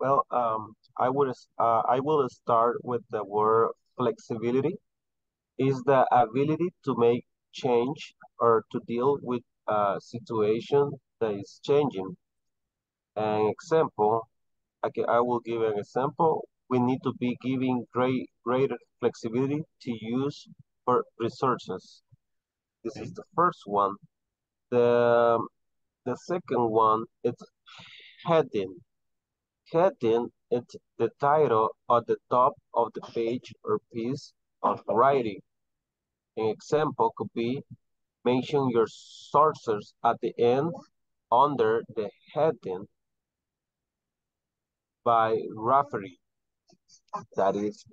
well, um, I would uh, I will start with the word flexibility. Is the ability to make change or to deal with a situation that is changing. An example, okay, I will give an example. We need to be giving great, greater flexibility to use for resources. This is the first one. The, the second one is heading. Heading is the title at the top of the page or piece of writing. An example could be mention your sources at the end under the heading by referee. That is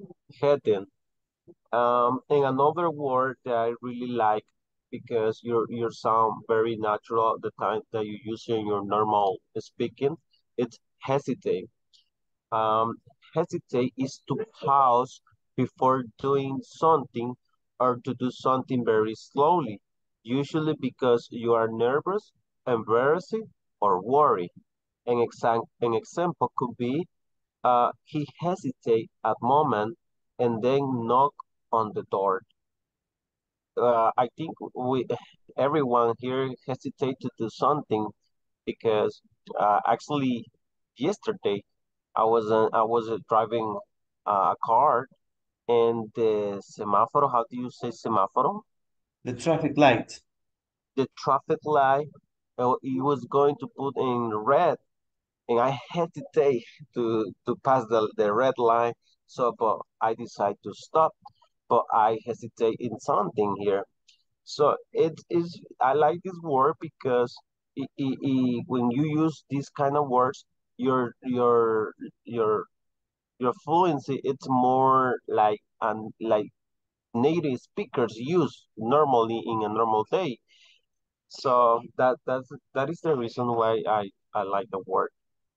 heading. Um, and another word that I really like because you you sound very natural at the time that you use in your normal speaking. It's hesitate. Um, hesitate is to pause before doing something, or to do something very slowly, usually because you are nervous, embarrassed, or worried. An, exa an example could be, uh, he hesitated a moment and then knocked on the door. Uh, I think we, everyone here hesitated to do something because uh, actually yesterday I was, uh, I was uh, driving uh, a car. And the semáforo, how do you say semáforo? The traffic light. The traffic light, uh, it was going to put in red. And I hesitated to, to pass the, the red line. So but I decided to stop. But I hesitate in something here. So it is. I like this word because it, it, it, when you use these kind of words, your your your Your fluency, it's more like and like native speakers use normally in a normal day. So that that's that is the reason why I, I like the word.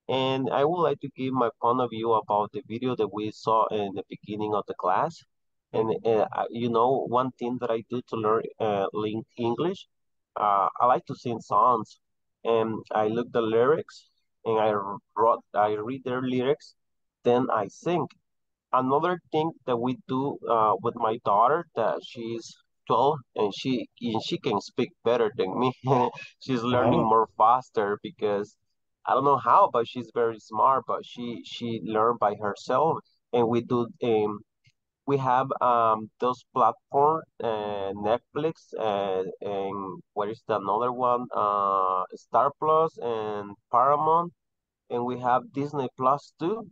And I would like to give my point of view about the video that we saw in the beginning of the class. And uh, you know, one thing that I do to learn uh, English, uh, I like to sing songs, and I look the lyrics and I wrote I read their lyrics. Then I sing. Another thing that we do uh, with my daughter, that she's twelve and she and she can speak better than me. She's learning more faster because I don't know how, but she's very smart. But she she learned by herself, and we do um we have um those platform, uh, Netflix, and, and what is the another one? Uh, Star Plus and Paramount, and we have Disney Plus too.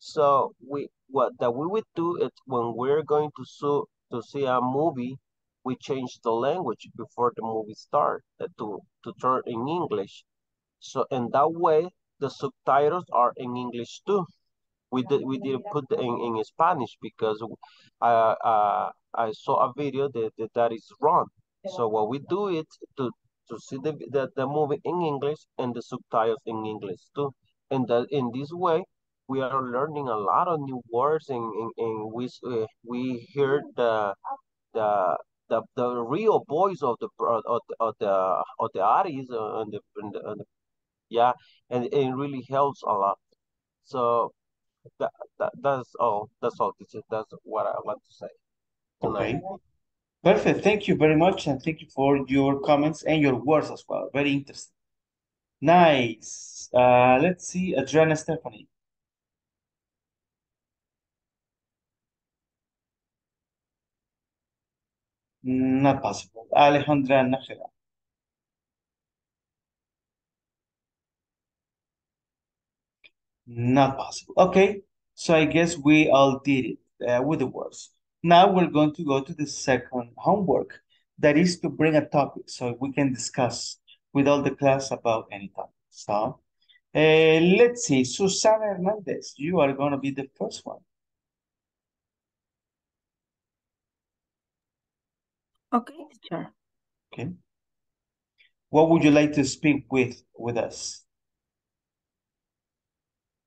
So we what that we would do is when we're going to so, to see a movie, we change the language before the movie starts uh, to to turn in English. So in that way, the subtitles are in English too. We did we didn't put in in Spanish because I uh, I saw a video that, that that is wrong. So what we do is to to see the, the the movie in English and the subtitles in English too. And that in this way, we are learning a lot of new words, and and, and we uh, we hear the the. The, the real voice of the of the of the, of the artists and the, and the, and the yeah, and it really helps a lot. So that, that that's all. That's all. That's, that's what I want to say tonight. Okay, perfect. Thank you very much, and thank you for your comments and your words as well. Very interesting. Nice. Uh, let's see, Adriana Stephanie. Not possible. Alejandra Najera. Not possible. Okay, so I guess we all did it uh, with the words. Now we're going to go to the second homework, that is to bring a topic so we can discuss with all the class about any topic. So uh, let's see, Susana Hernandez, you are going to be the first one. Okay, sure. Okay. What would you like to speak with with us?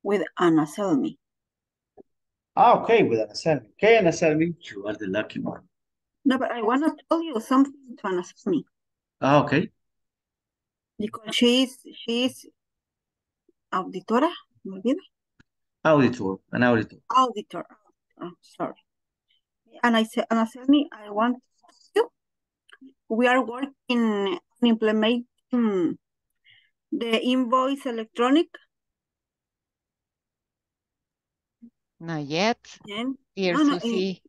With Ana Selmi. Ah, okay, with Ana Selmi. Okay, Ana Selmi, you are the lucky one. No, but I want to tell you something to Ana Selmi. Ah, okay. Because she is she is auditora, ¿me olvido? Auditor, an auditor. Auditor. Oh, sorry. And I said, Ana Selmi, I want. We are working on implementing the invoice electronic. Not yet. And, Dear no, Susie.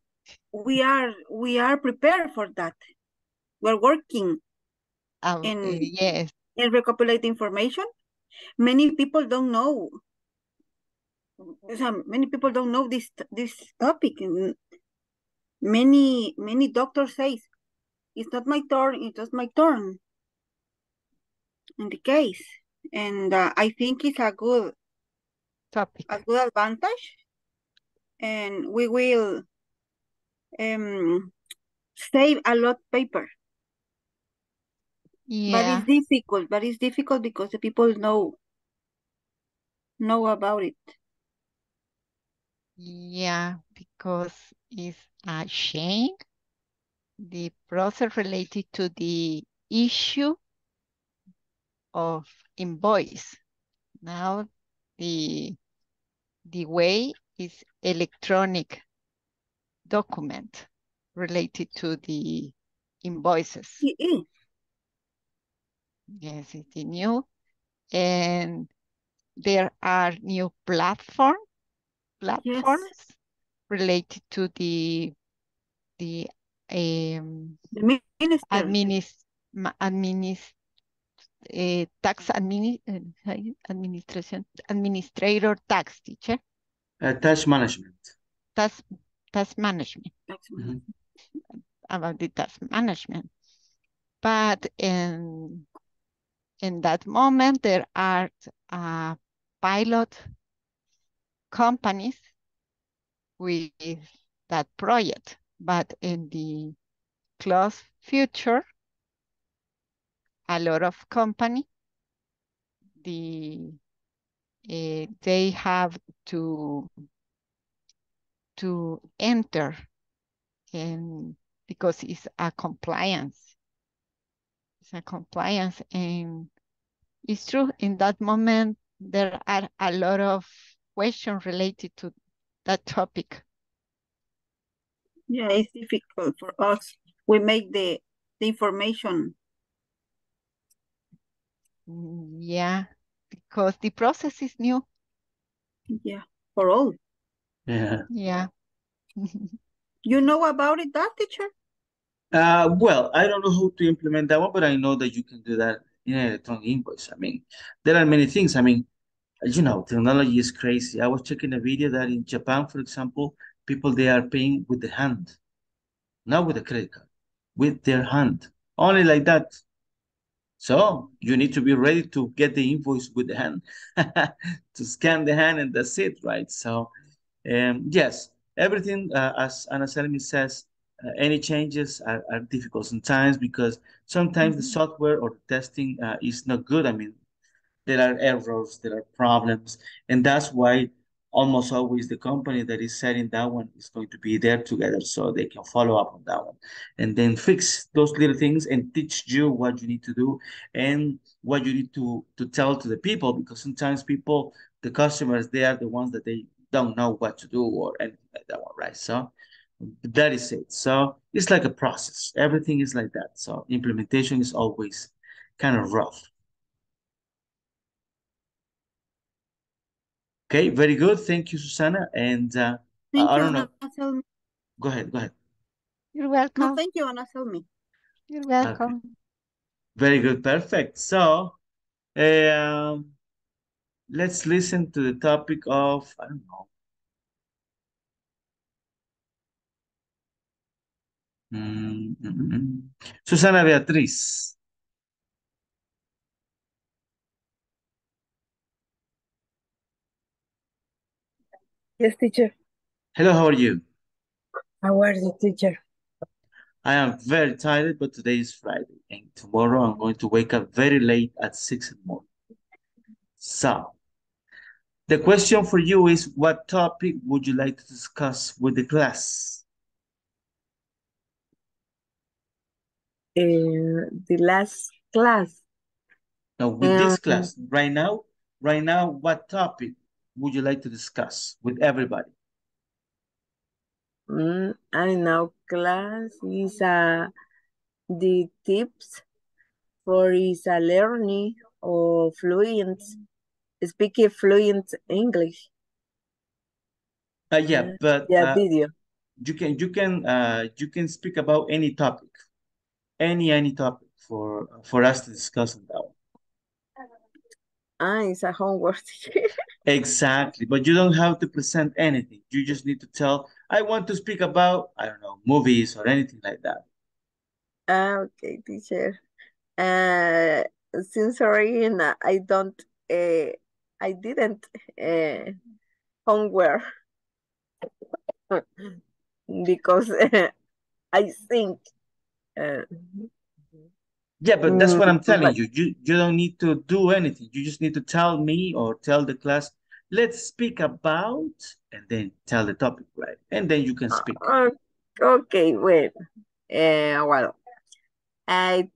No, we are we are prepared for that. We're working um, in, uh, yes. in recopilate information. Many people don't know. Many people don't know this this topic. Many many doctors say, it's not my turn, it's not my turn in the case. And uh, I think it's a good topic, a good advantage. And we will um, save a lot of paper. Yeah. But it's difficult, but it's difficult because the people know, know about it. Yeah, because it's a shame. The process related to the issue of invoice. Now the the way is electronic document related to the invoices. It is. Yes, it's new, and there are new platform platforms yes. related to the the. Um, the minister. Administ, administ, uh, tax administ, uh, administration, administrator tax teacher. Uh, tax management. Tax, tax management. Tax management. Mm-hmm. About the tax management. But in, in that moment, there are uh, pilot companies with that project. But in the close future, a lot of company, the uh, they have to to enter, and because it's a compliance, it's a compliance, and it's true. In that moment, there are a lot of questions related to that topic. Yeah, it's difficult for us. We make the, the information. Yeah, because the process is new. Yeah, for all. Yeah. Yeah. You know about it, that teacher? Uh, well, I don't know how to implement that one, but I know that you can do that in an electronic invoice. I mean, there are many things. I mean, you know, technology is crazy. I was checking a video that in Japan, for example, people, they are paying with the hand, not with a credit card, with their hand, only like that. So you need to be ready to get the invoice with the hand, to scan the hand, and that's it, right? So, um, yes, everything, uh, as Ana Selmi says, Uh, any changes are, are difficult sometimes because sometimes mm-hmm. the software or the testing uh, is not good. I mean, there are errors, there are problems, and that's why almost always the company that is selling that one is going to be there together so they can follow up on that one and then fix those little things and teach you what you need to do and what you need to, to tell to the people, because sometimes people, the customers, they are the ones that they don't know what to do or anything like that one, right? So that is it. So it's like a process. Everything is like that. So implementation is always kind of rough. Okay, very good. Thank you, Susana. And uh, thank I you, don't Ana know. Selmi. Go ahead, go ahead. You're welcome. No, thank you, Ana Selmi. You're welcome. Okay. Very good, perfect. So uh, let's listen to the topic of, I don't know, Mm-hmm. Susana Beatriz. Yes, teacher. Hello, how are you? How are you, teacher? I am very tired, but today is Friday, and tomorrow I'm going to wake up very late at six in the morning. So, the question for you is, what topic would you like to discuss with the class? Uh, the last class. Now, with um, this class, right now, right now, what topic would you like to discuss with everybody? Mm, I know class is uh, the tips for is a learning or fluent, speaking fluent English. Uh, yeah, but yeah, uh, video. You can you can uh, you can speak about any topic. Any any topic for for us to discuss on that one. Ah, it's a homework. Exactly, but you don't have to present anything. You just need to tell, I want to speak about, I don't know, movies or anything like that. Ah, okay, teacher. Uh, sorry, I don't. Uh, I didn't uh, homework because uh, I think. Uh, yeah, but that's what I'm telling you. you. You don't need to do anything. You just need to tell me or tell the class, let's speak about, and then tell the topic, right? And then you can speak. Uh, okay, wait. Uh, well, I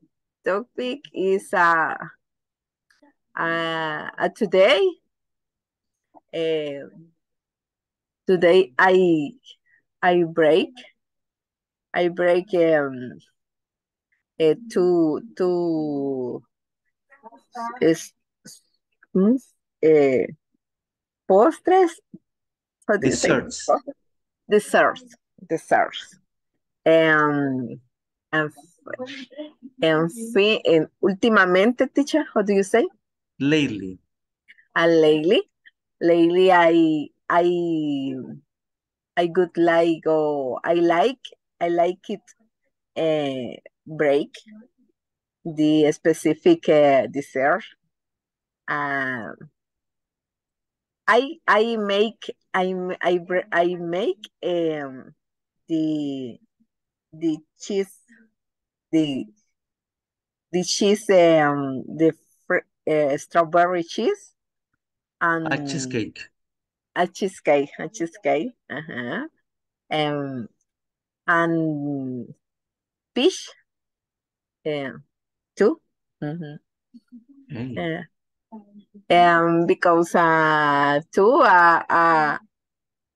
topic is uh, uh, today. Uh, today I I break. I break um. Uh, to to is uh, uh, postres, desserts, desserts, desserts, and and and, and últimamente, teacher, how do you say? Lately. And uh, lately, lately, I I I could like or oh, I like I like it. Uh, break the specific uh, dessert. Uh, I I make I I I make um the the cheese the the cheese um the uh, strawberry cheese and a cheesecake a cheesecake a cheesecake uh huh um and fish. Yeah, too. Mm-hmm. Hey. Yeah. Um, because uh, too, uh, uh,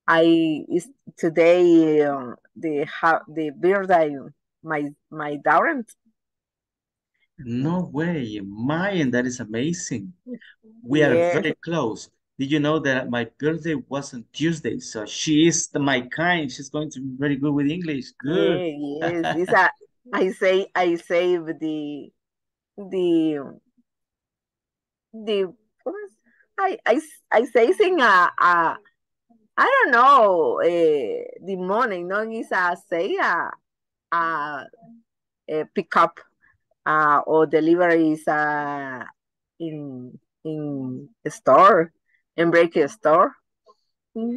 I is today um, the the burden my my daughter. No way, mine, that is amazing. We are yes. very close. Did you know that my birthday was on Tuesday? So she is the, my kind. She's going to be very good with English. Good. Yeah, yes, a, I say I save the the the I I I say thing uh, uh I don't know uh, the morning. No, is a say a uh, uh, uh, pick up uh, or deliveries uh, in in a store. And break a store. Mm-hmm.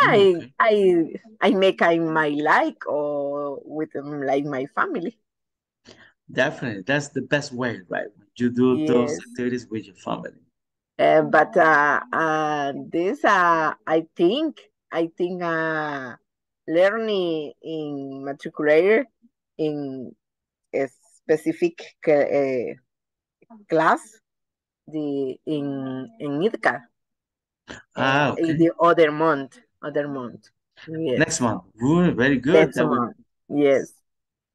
I okay. I I make I my like or with um, like my family. Definitely, that's the best way, right? When you do yes. those activities with your family. Uh, but uh, uh, this uh, I think I think uh, learning in matriculator in a specific uh, class the in in I D C A. Ah, okay. In the other month, other month. Yes. Next month. Ooh, very good. Next that month. Would... Yes.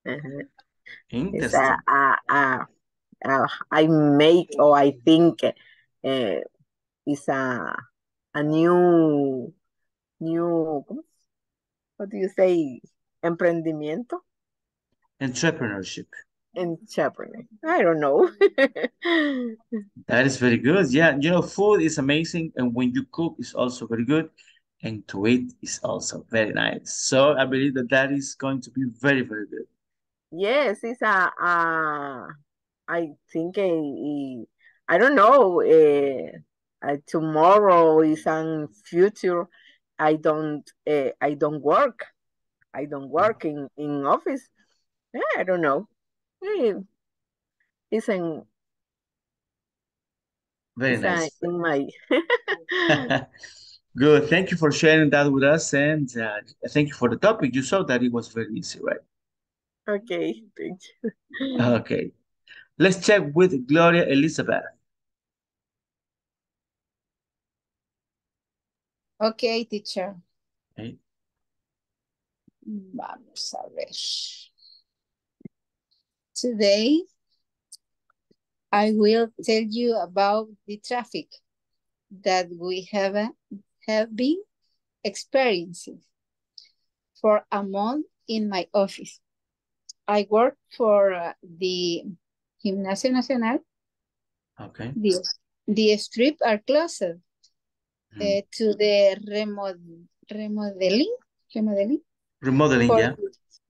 Uh-huh. Interesting. Uh, uh, uh, uh, I make or I think uh, it's a a new new. What do you say? Emprendimiento. Entrepreneurship. Entrepreneur. I don't know. That is very good. Yeah, you know, food is amazing, and when you cook, it's also very good, and to eat is also very nice. So I believe that that is going to be very, very good. Yes, it's a. Uh, I think a, a, I don't know. A, a tomorrow is a future. I don't. A, I don't work. I don't work in in office. Yeah, I don't know. It's in, very it's nice. In my... Good. Thank you for sharing that with us, and uh, thank you for the topic. You saw that it was very easy, right? Okay. Thank you. Okay. Let's check with Gloria Elizabeth. Okay, teacher. Okay. Vamos a ver. Today, I will tell you about the traffic that we have, have been experiencing for a month in my office. I work for the Gimnasio Nacional. Okay. The, the streets are closed hmm. uh, to the remod remodeling. Remodeling, remodeling for, yeah.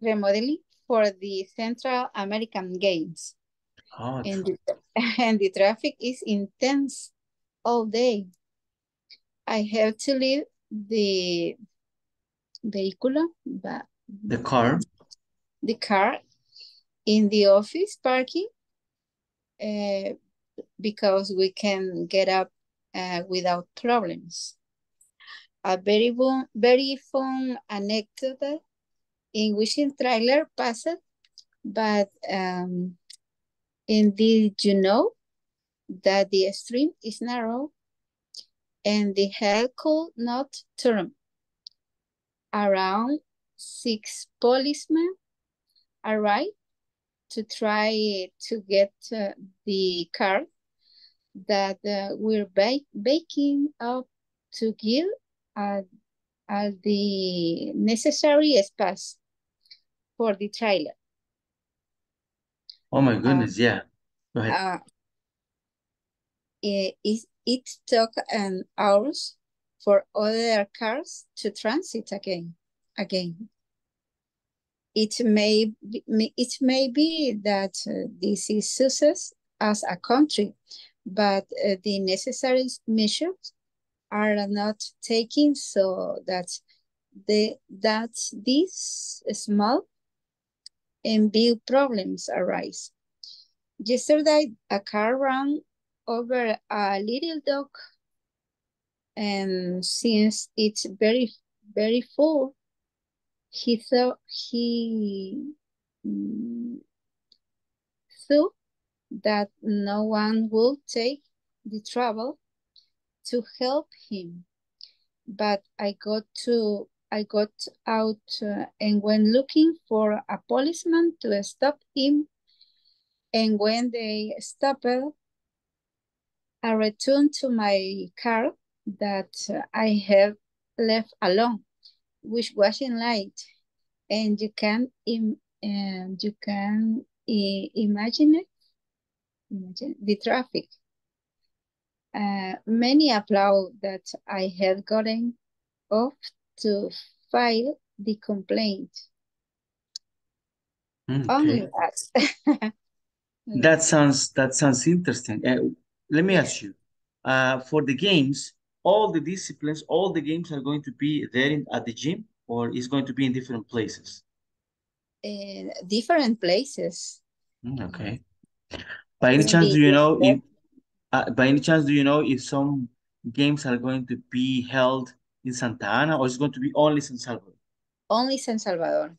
Remodeling. For the Central American Games. Oh, and, the, and the traffic is intense all day. I have to leave the vehicle, but the car, the car in the office parking uh, because we can get up uh, without problems. A very, bon, very fun anecdote in which the trailer passed, but um, and did you know that the stream is narrow and the head could not turn? Around six policemen arrived to try to get uh, the car that uh, we're bake baking up to give at, at the necessary space for the trailer. Oh my goodness, uh, yeah. Go ahead. Uh, it, it, it took an hour for other cars to transit again. Again. It may be, it may be that uh, this is success as a country, but uh, the necessary measures are not taken so that the that these small and big problems arise. Yesterday, a car ran over a little dog, and since it's very very full, he thought he thought that no one would take the trouble to help him, but I got to I got out uh, and went looking for a policeman to stop him. And when they stopped, I returned to my car that I have left alone, which wasn't light. And you can, im and you can I imagine it, imagine the traffic. Uh, many applaud that I had gotten off to file the complaint. Okay. Only that. That sounds that sounds interesting. Uh, let me ask you, uh, for the games, all the disciplines, all the games are going to be there in, at the gym, or is going to be in different places? In different places. Okay. By any chance, do you know if uh, by any chance do you know if some games are going to be held in Santa Ana, or is it going to be only San Salvador? Only San Salvador.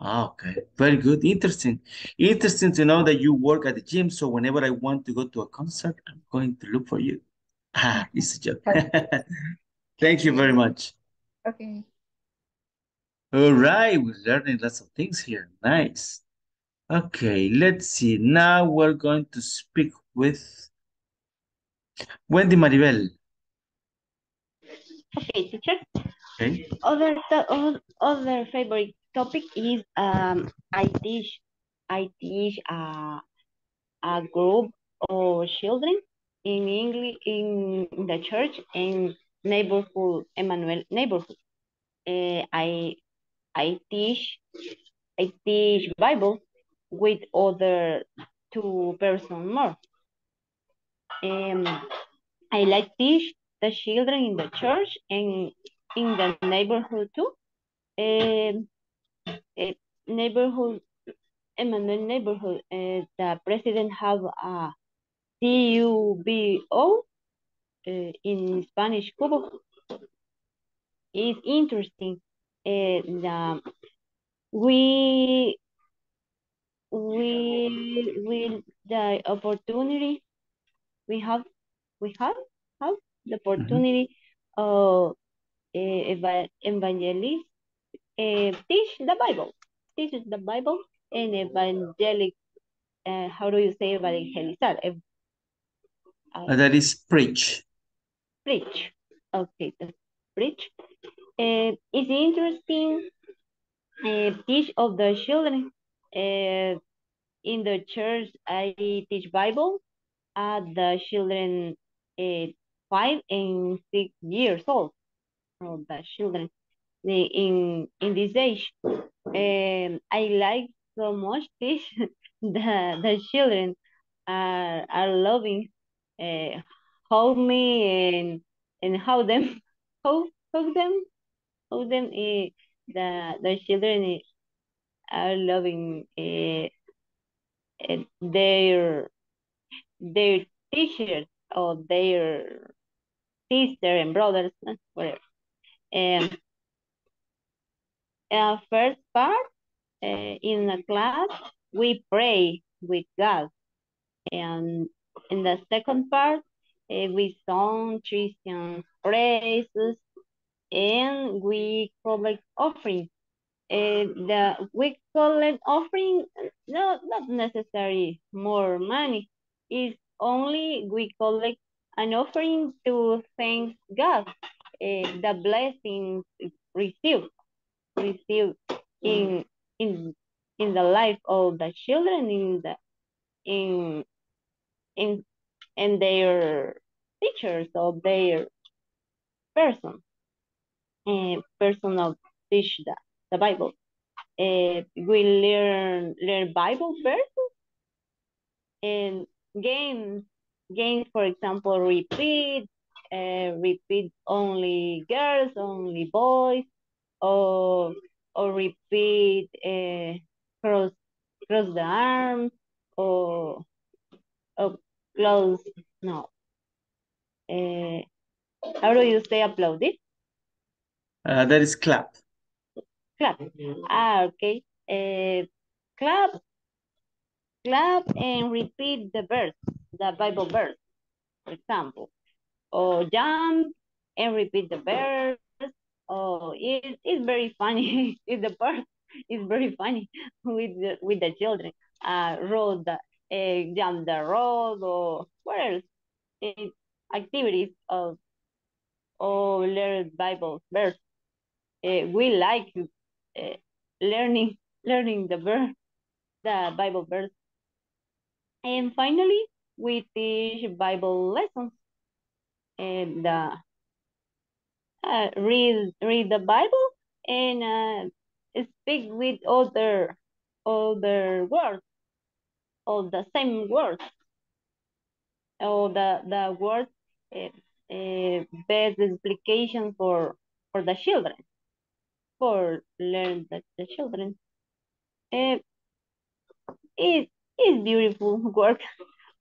Ah, okay. Very good. Interesting. Interesting to know that you work at the gym. So whenever I want to go to a concert, I'm going to look for you. Ah, it's a joke. Thank you very much. Okay. All right. We're learning lots of things here. Nice. Okay. Let's see. Now we're going to speak with Wendy Maribel. Okay, teacher. Okay. Other, other favorite topic is um I teach I teach uh, a group of children in English in the church and neighborhood Emmanuel neighborhood. Uh, I I teach I teach Bible with other two person more. Um, I like teach the children in the church and in the neighborhood too. Um, Uh, neighborhood, Emmanuel neighborhood, uh, the president have a C U B O uh, in Spanish, Cubo. It's interesting. Uh, the, we we will the opportunity we have we have have the opportunity of mm-hmm. uh, evangelist. Uh, teach the Bible, teach the Bible and evangelic, uh, how do you say evangelizar? Uh, that is preach. Preach, okay, preach. Uh, it's interesting, uh, teach of the children. Uh, in the church, I teach Bible at the children uh, five and six years old, oh, the children. In in this age, um, I like so much this. the the children are are loving, uh, hold me and and how them, how how them, how them. Uh, the the children are loving uh, their their teachers or their sister and brothers, whatever. Um. Uh, first part, uh, in the class, we pray with God. And in the second part, uh, we sung Christian praises and we collect offering. Uh, the we collect offering, no, not necessary more money. It's only we collect an offering to thank God, uh, the blessings received. Received in in in the life of the children in the in in and their teachers or their person a uh, person of teach the, the Bible. Uh, we learn learn Bible verses and games games for example repeat uh, repeat only girls only boys. Or, or repeat uh, cross cross the arm or, or close no uh, how do you say applaud it? Uh, that is clap. Clap. Ah, okay. Uh, clap, clap, and repeat the verse, the Bible verse, for example, or jump and repeat the verse. Oh, it, it's very funny. It's the part. It's very funny with the, with the children. Uh, road, uh, down the road, or what else? It, activities of, or learn Bible verse. Uh, we like uh, learning learning the verse, the Bible verse. And finally, we teach Bible lessons and uh, uh, read read the Bible and uh, speak with other other words, all the same words, all the the words uh, uh, best explication for for the children, for learn the, the children. Uh, it is beautiful work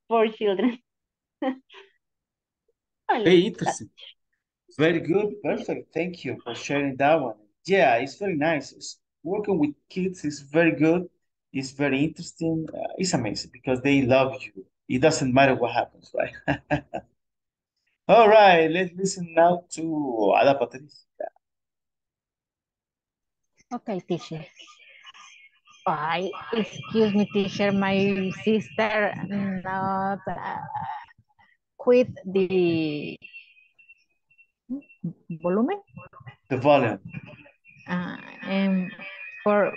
for children. Very interesting. Very good. Perfect. Thank you for sharing that one. Yeah, it's very nice. It's, working with kids is very good. It's very interesting. Uh, it's amazing because they love you. It doesn't matter what happens, right? All right. Let's listen now to Ada Patricia. Okay, teacher. I, excuse me, teacher. My sister not uh, quit the volume. The volume. Uh, and for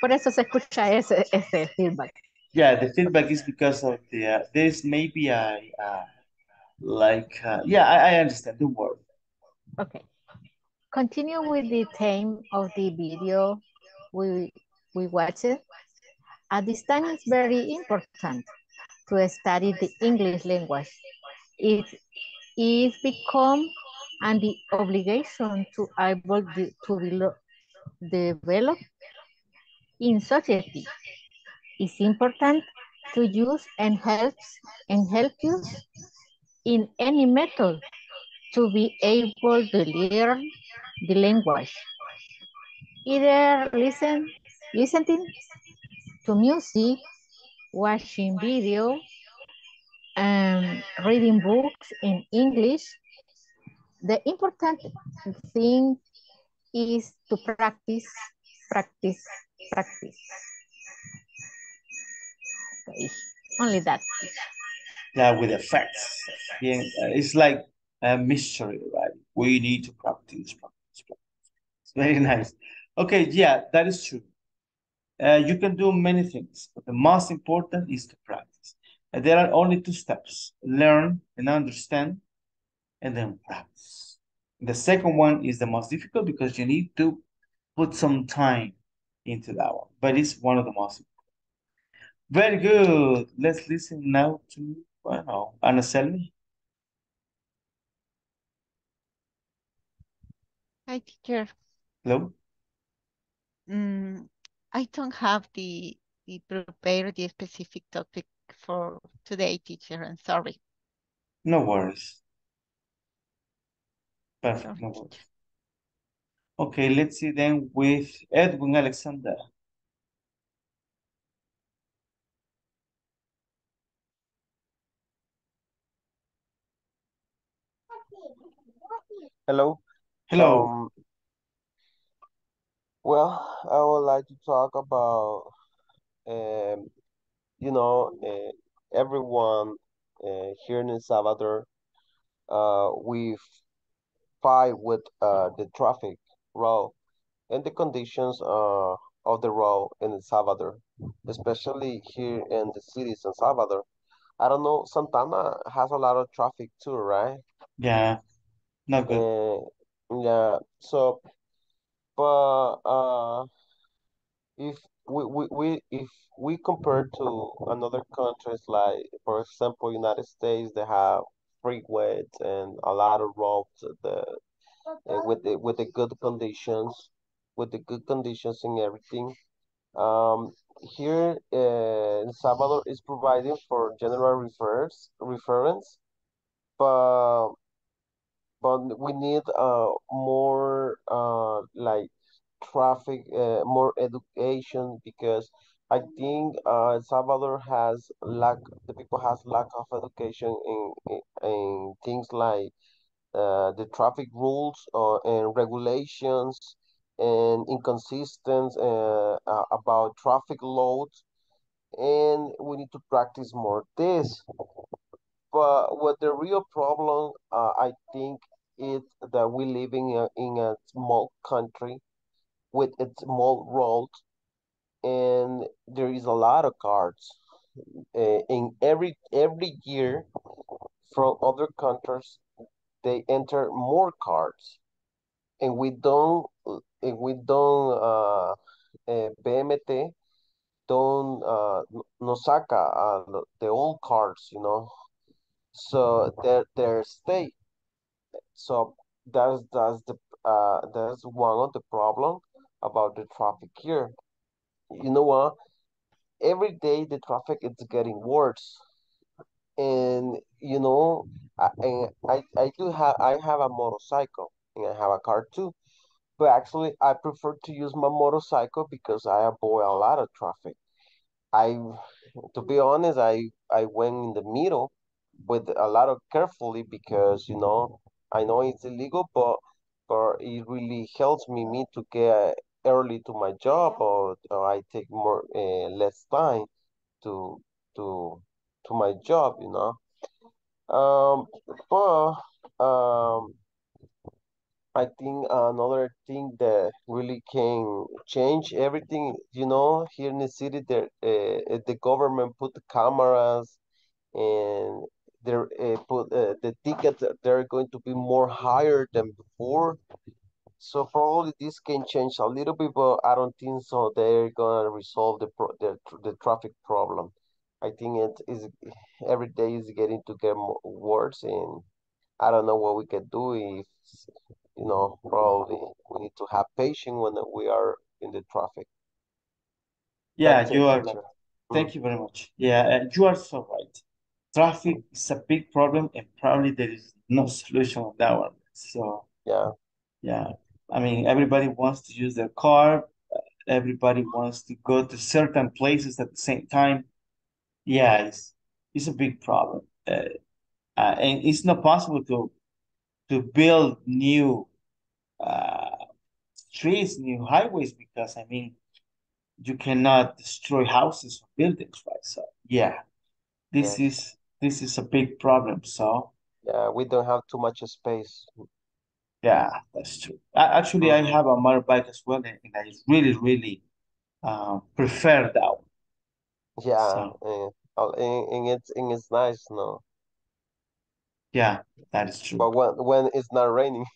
por eso se escucha ese ese feedback. Yeah, the feedback is because of the uh, there's maybe a uh, like uh, yeah I, I understand the word. Okay. Continue with the theme of the video. We. We watch it. At this time, it's very important to study the English language. It is become and the obligation to able to, to develop in society. It's important to use and helps and help you in any method to be able to learn the language. Either listen. Listening to music, watching video, and reading books in English. The important thing is to practice, practice, practice. Okay. Only that. Yeah, with the facts. Yeah, it's like a mystery, right? We need to practice, practice, practice. It's very nice. Okay, yeah, that is true. Uh, you can do many things, but the most important is to practice. And there are only two steps, learn and understand, and then practice. The second one is the most difficult because you need to put some time into that one, but it's one of the most important. Very good. Let's listen now to, I don't know, Ana Selmi. Hi, teacher. Hello. Mm. I don't have the, the prepared the specific topic for today, teacher. I'm sorry. No worries. Perfect. Sorry, no worries. Teacher. Okay, let's see then with Edwin Alexander. Hello. Hello. Um, Well, I would like to talk about, um, you know, uh, everyone uh, here in El Salvador, uh, we fight with uh, the traffic road and the conditions uh, of the road in El Salvador, especially here in the city of San Salvador. I don't know, Santana has a lot of traffic too, right? Yeah, not good. Uh, yeah, so... But uh, if we, we, we if we compare to another countries like, for example, United States, they have freeways and a lot of roads the uh, with the with the good conditions, with the good conditions and everything. Um, here uh, in Salvador is providing for general reference reference, but. But we need uh, more uh, like traffic, uh, more education because I think uh, El Salvador has lack, the people has lack of education in, in, in things like uh, the traffic rules uh, and regulations and inconsistencies uh, uh, about traffic loads, and we need to practice more this. But what the real problem, uh, I think, is that we live in a, in a small country with a small road, and there is a lot of cars. Uh, in every every year, from other countries, they enter more cars, and we don't, and we don't. Uh, uh, B M T don't uh, no saca uh, the old cars, you know. So their their stay. So that's that's the uh that's one of the problem about the traffic here. You know what? Every day the traffic is getting worse, and you know, I and I I do have I have a motorcycle and I have a car too, but actually I prefer to use my motorcycle because I avoid a lot of traffic. I, to be honest, I I went in the middle with a lot of carefully because you know I know it's illegal, but but it really helps me me to get early to my job, or, or I take more uh, less time to to to my job, you know. Um, but um, I think another thing that really can change everything, you know, here in the city, there uh, the government put the cameras and. They're uh, put uh, the tickets. They're going to be more higher than before, so probably this can change a little bit. But I don't think so. They're gonna resolve the pro the, the traffic problem. I think it is every day is getting to get more worse, and I don't know what we can do. If you know, probably we need to have patience when we are in the traffic. Yeah, That's you are. Picture. Thank you very much. Yeah, uh, you are so right. Traffic is a big problem, and probably there is no solution on that one. So yeah, yeah. I mean, everybody wants to use their car. Everybody wants to go to certain places at the same time. Yeah, it's it's a big problem, uh, uh, and it's not possible to to build new uh, streets, new highways, because I mean, you cannot destroy houses or buildings, right? So yeah, this yeah. is. This is a big problem, so... Yeah, we don't have too much space. Yeah, that's true. I, actually, I have a motorbike as well, and I really, really uh, prefer that one. Yeah, so, and, and, it's, and it's nice, no? Yeah, that is true. But when, when it's not raining.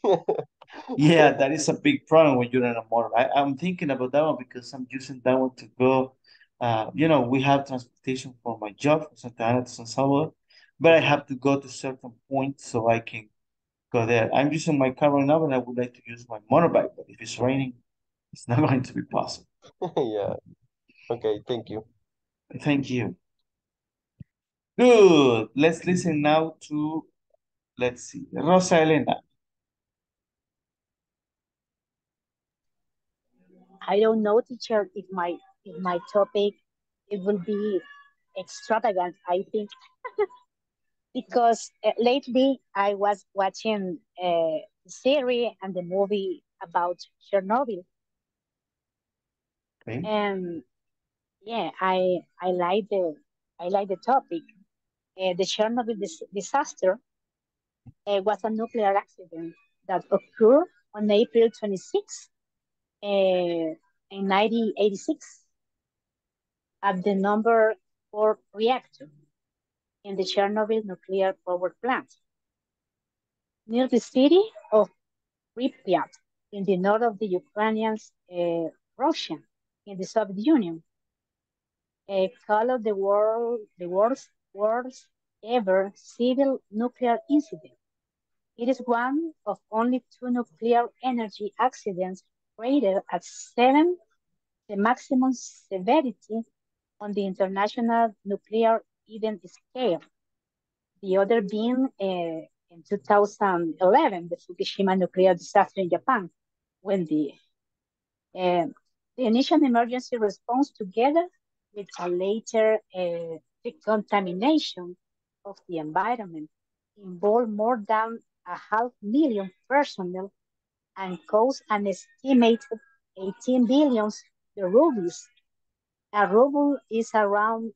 Yeah, that is a big problem when you're in a motorbike. I'm thinking about that one because I'm using that one to go... Uh, you know, we have transportation for my job from Santa Ana to San Salvador, but I have to go to certain points so I can go there. I'm using my car right now, and I would like to use my motorbike, but if it's raining, it's not going to be possible. Yeah. Okay, thank you. Thank you. Good. Let's listen now to, let's see, Rosa Elena. I don't know, teacher, if my... In my topic, it will be extravagant, I think, because uh, lately I was watching a series and the movie about Chernobyl, okay. And yeah, I I like the I like the topic. Uh, the Chernobyl dis disaster uh, was a nuclear accident that occurred on April twenty-sixth, uh, in nineteen eighty-six. At the number four reactor in the Chernobyl nuclear power plant, near the city of Pripyat, in the north of the Ukrainian uh, Russia, in the Soviet Union, uh, called the world the worst, worst ever civil nuclear incident. It is one of only two nuclear energy accidents rated at seven, the maximum severity, on the international nuclear event scale, the other being uh, in two thousand eleven, the Fukushima nuclear disaster in Japan, when the, uh, the initial emergency response, together with a later uh, decontamination of the environment, involved more than a half million personnel and cost an estimated eighteen billion rubles. A ruble is around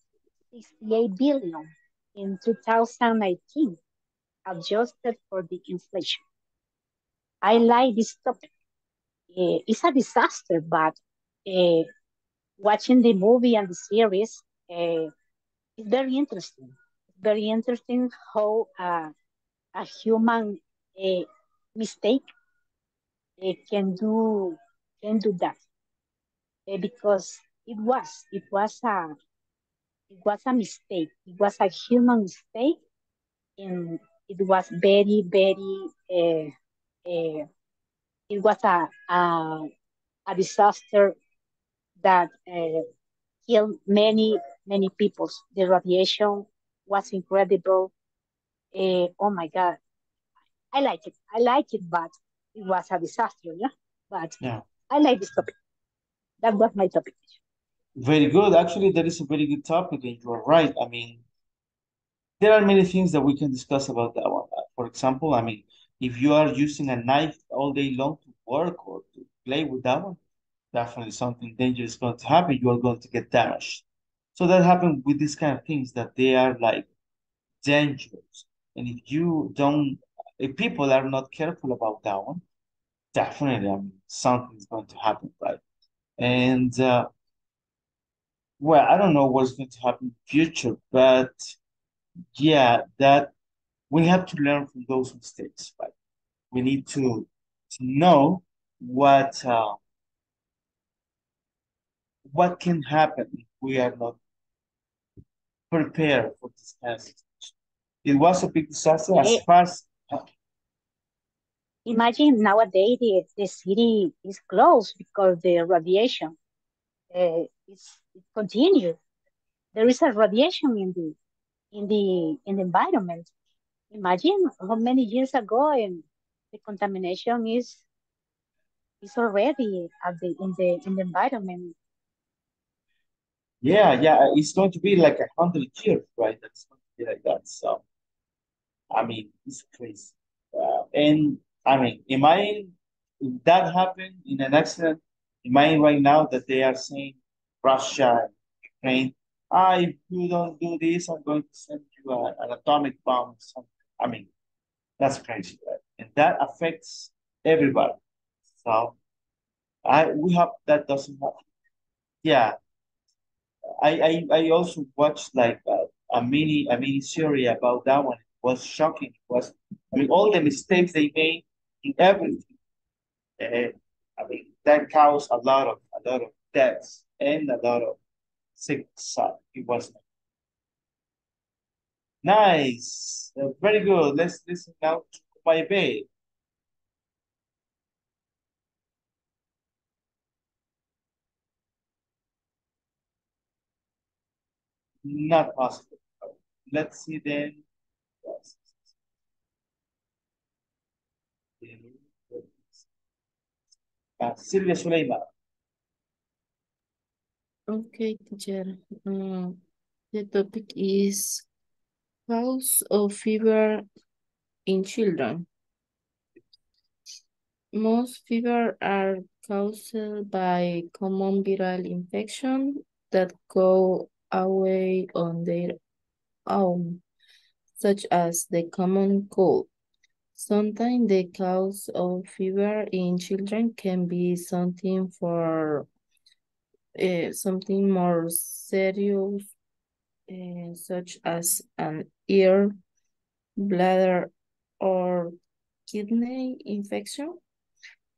sixty-eight billion in two thousand nineteen, adjusted for the inflation. I like this topic. Uh, it's a disaster, but uh, watching the movie and the series uh, is very interesting. It's very interesting how uh, a human uh, mistake uh, can do can do that uh, because it was it was a it was a mistake. It was a human mistake, and it was very very. Uh, uh, It was a, a, a disaster that uh, killed many, many people. The radiation was incredible. Uh, oh my God. I like it. I like it, but it was a disaster. Yeah? But yeah. I like this topic. That was my topic. Very good. Actually, that is a very good topic, and you are right. I mean, there are many things that we can discuss about that one. For example, I mean, if you are using a knife all day long to work or to play with that one, definitely something dangerous is going to happen. You are going to get damaged. So that happened with these kind of things, that they are like dangerous. And if you don't, if people are not careful about that one, definitely, I mean, something is going to happen, right? And, uh, well, I don't know what's going to happen in the future, but yeah, that, we have to learn from those mistakes, right? We need to, to know what uh, what can happen if we are not prepared for this disaster. It was a big disaster as far as... Imagine nowadays the, the city is closed because the radiation uh, is continued. There is a radiation in the in the in the environment. Imagine how many years ago, and the contamination is is already at the in the in the environment. Yeah, yeah, it's going to be like a hundred years, right? That's going to be like that. So, I mean, it's crazy. Uh, and I mean, imagine if that happened in an accident. Imagine right now that they are saying Russia and Ukraine, ah, if you don't do this, I'm going to send you a, an atomic bomb or something. I mean, that's crazy, right? And that affects everybody. So I we hope that doesn't happen. Yeah, I I, I also watched like a, a mini a mini series about that one. It was shocking. It was I mean all the mistakes they made in everything. Uh, I mean that caused a lot of a lot of deaths and a lot of sick side. It was. Nice, uh, very good. Let's listen now to my babe. Not possible. Let's see then. Uh, Silvia Suleima. Okay, teacher. Um, the topic is cause of fever in children. Most fever are caused by common viral infection that go away on their own, such as the common cold. Sometimes the cause of fever in children can be something for uh, something more serious, Uh, such as an ear, bladder, or kidney infection.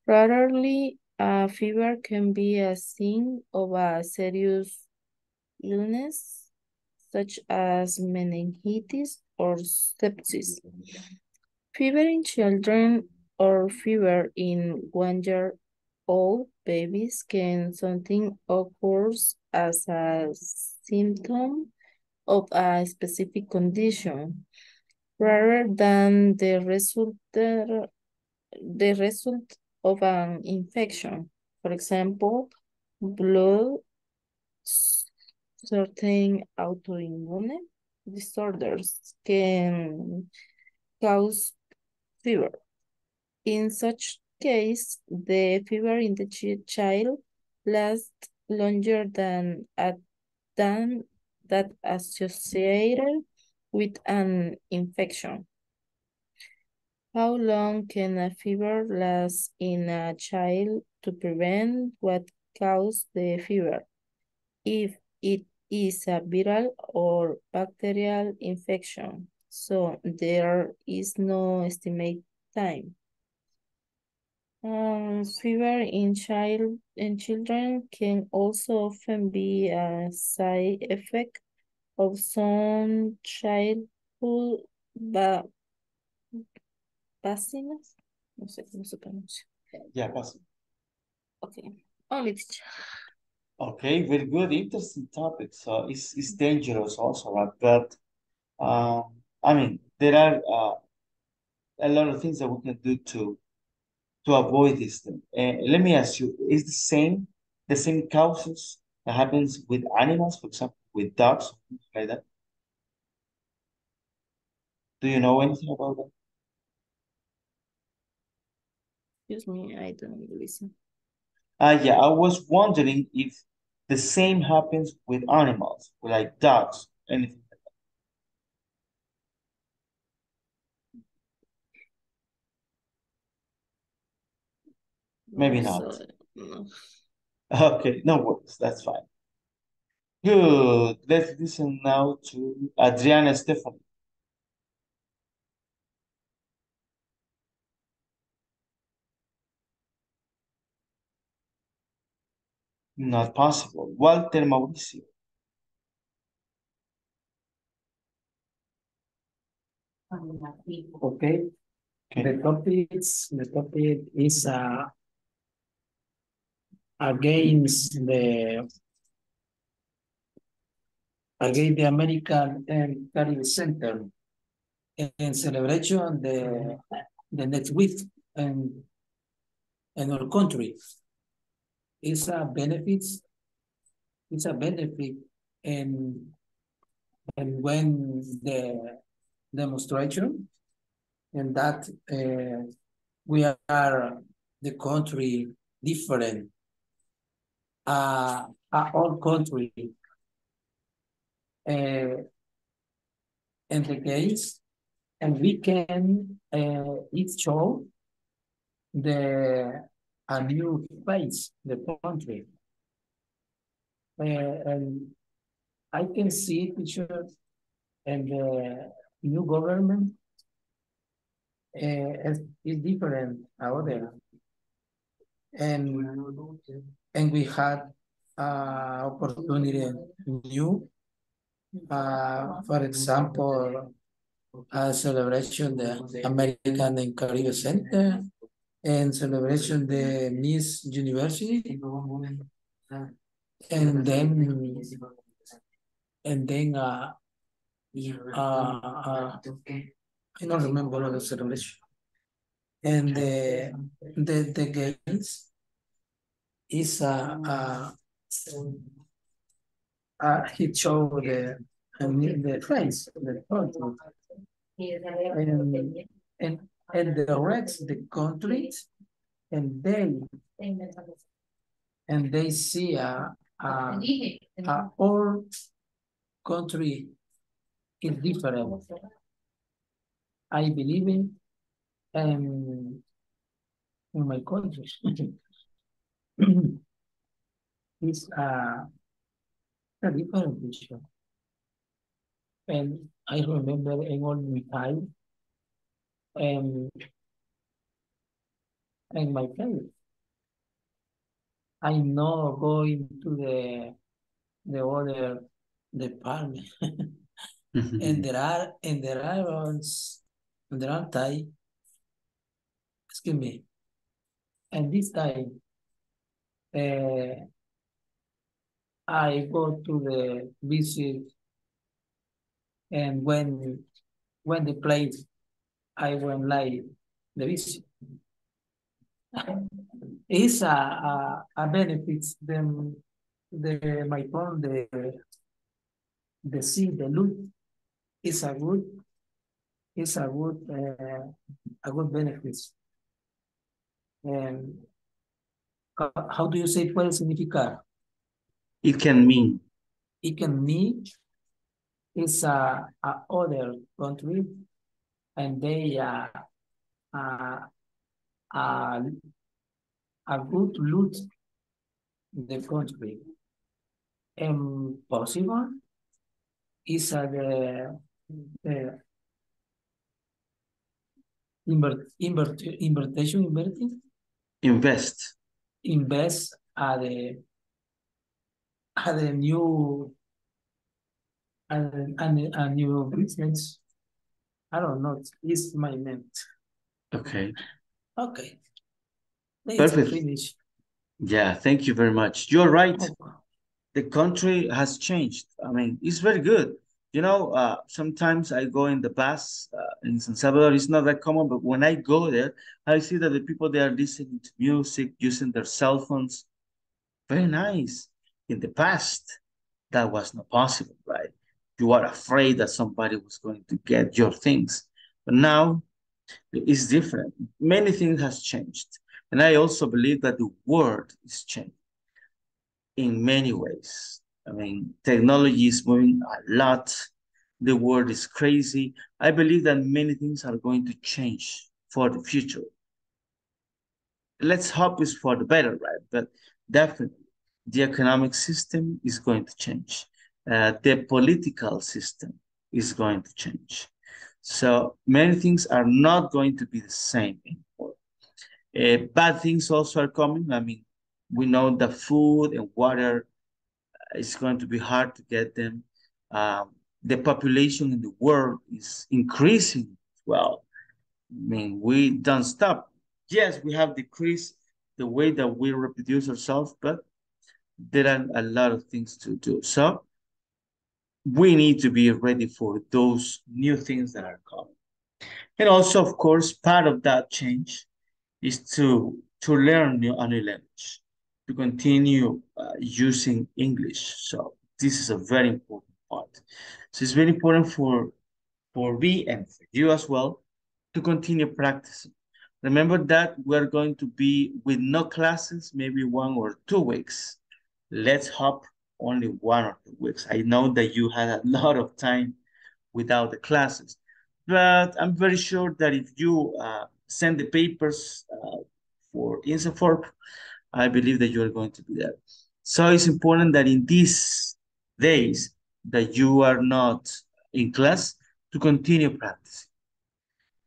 Rarely, a fever can be a sign of a serious illness, such as meningitis or sepsis. Fever in children or fever in one-year-old babies can sometimes occur as a symptom of a specific condition, rather than the result, the, the result of an infection. For example, blood, certain autoimmune disorders can cause fever. In such case, the fever in the child lasts longer than at than that associated with an infection. How long can a fever last in a child to prevent what caused the fever? If it is a viral or bacterial infection, so there is no estimate time. Um, fever in child in children can also often be a side effect of some childhood ba vaccines. No sé cómo se pronuncia. Yeah, vaccine. Okay. Only. Okay, very good, interesting topic. So it's it's dangerous also, right? But um, I mean, there are uh, a lot of things that we can do to. to avoid this thing. And let me ask you, is the same, the same causes that happens with animals, for example, with dogs, things like that? Do you know anything about that? Excuse me, I don't listen. Uh, yeah, I was wondering if the same happens with animals, like dogs, anything. Maybe not. Sorry, no. Okay, no worries. That's fine. Good. Let's listen now to Adriana Stephanie. Not possible. Walter Mauricio. Okay. Okay. The topic is the topic is uh, against the against the American and Caribbean Center and celebration the the next week and in our country. It's a benefits. It's a benefit and and when the demonstration and that uh, we are the country different. Uh, uh, all country. Uh, and the case, and we can uh, it show the a new face, the country. Uh, and I can see pictures and the new government uh, is different out there. And and we had uh, opportunity new, uh, for example, a celebration the American and Caribbean Center and celebration the Miss University, and then and then uh, uh, uh, I don't remember all the celebration. And the the the games is a uh, uh, uh, he showed the the friends the country and and and the rest the country and they and they see a uh, uh, all country is different. I believe in. Um, in my country, it's a, a different picture. And I remember in all my time, um, and my family. I know going to the the other department, mm-hmm. and there are and there are ones, and there are type. Excuse me, and this time uh, I go to the visit, and when when the place I went like the visit is a, a a benefits them the my phone the the see the look is a good is a good uh, a good benefits. And um, how do you say puede significar? It can mean. It can mean it's a, a other country, and they uh, uh, uh, a good loot the country. And possible is a the, the invert, invert, invertation inverting. Invest. Invest at the at the new and a new business. I don't know. It's my name. Okay. Okay. Perfect. Finish. Yeah, thank you very much. You're right. The country has changed. I mean, it's very good. You know, uh, sometimes I go in the bus uh, in San Salvador. It's not that common, but when I go there, I see that the people, they are listening to music, using their cell phones. Very nice. In the past, that was not possible, right? You are afraid that somebody was going to get your things. But now, it's different. Many things has changed. And I also believe that the world is changing in many ways. I mean, technology is moving a lot. The world is crazy. I believe that many things are going to change for the future. Let's hope it's for the better, right? But definitely, the economic system is going to change. Uh, the political system is going to change. So many things are not going to be the same anymore. Uh, bad things also are coming. I mean, we know that food and water is going to be hard to get them. Um, the population in the world is increasing as well. I mean, we don't stop. Yes, we have decreased the way that we reproduce ourselves, but there are a lot of things to do. So we need to be ready for those new things that are coming. And also, of course, part of that change is to, to learn new, a new language, to continue uh, using English. So this is a very important part. So it's very important for, for me and for you as well to continue practicing. Remember that we're going to be with no classes, maybe one or two weeks. Let's hop only one or two weeks. I know that you had a lot of time without the classes, but I'm very sure that if you uh, send the papers uh, for INSAFORP, I believe that you are going to be there. So it's important that in these days that you are not in class to continue practicing.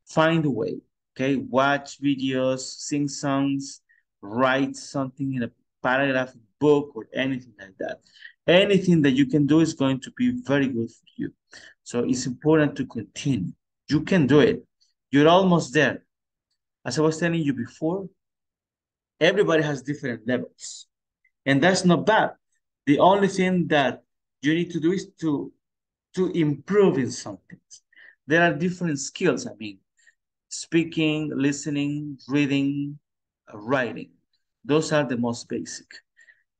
Find a way, okay? Watch videos, sing songs, write something in a paragraph, book, or anything like that. Anything that you can do is going to be very good for you. So it's important to continue. You can do it. You're almost there. As I was telling you before, everybody has different levels, and that's not bad. The only thing that you need to do is to, to improve in some things. There are different skills, I mean, speaking, listening, reading, writing. Those are the most basic.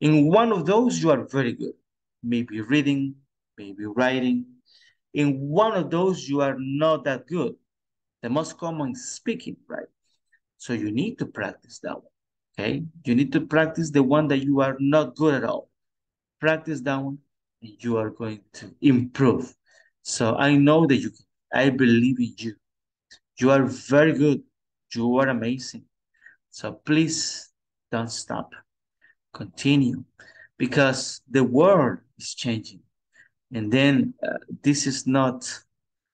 In one of those, you are very good. Maybe reading, maybe writing. In one of those, you are not that good. The most common is speaking, right? So you need to practice that one. Okay, you need to practice the one that you are not good at all. Practice that one, and you are going to improve. So I know that you can. I believe in you. You are very good. You are amazing. So please don't stop. Continue, because the world is changing. And then uh, this is not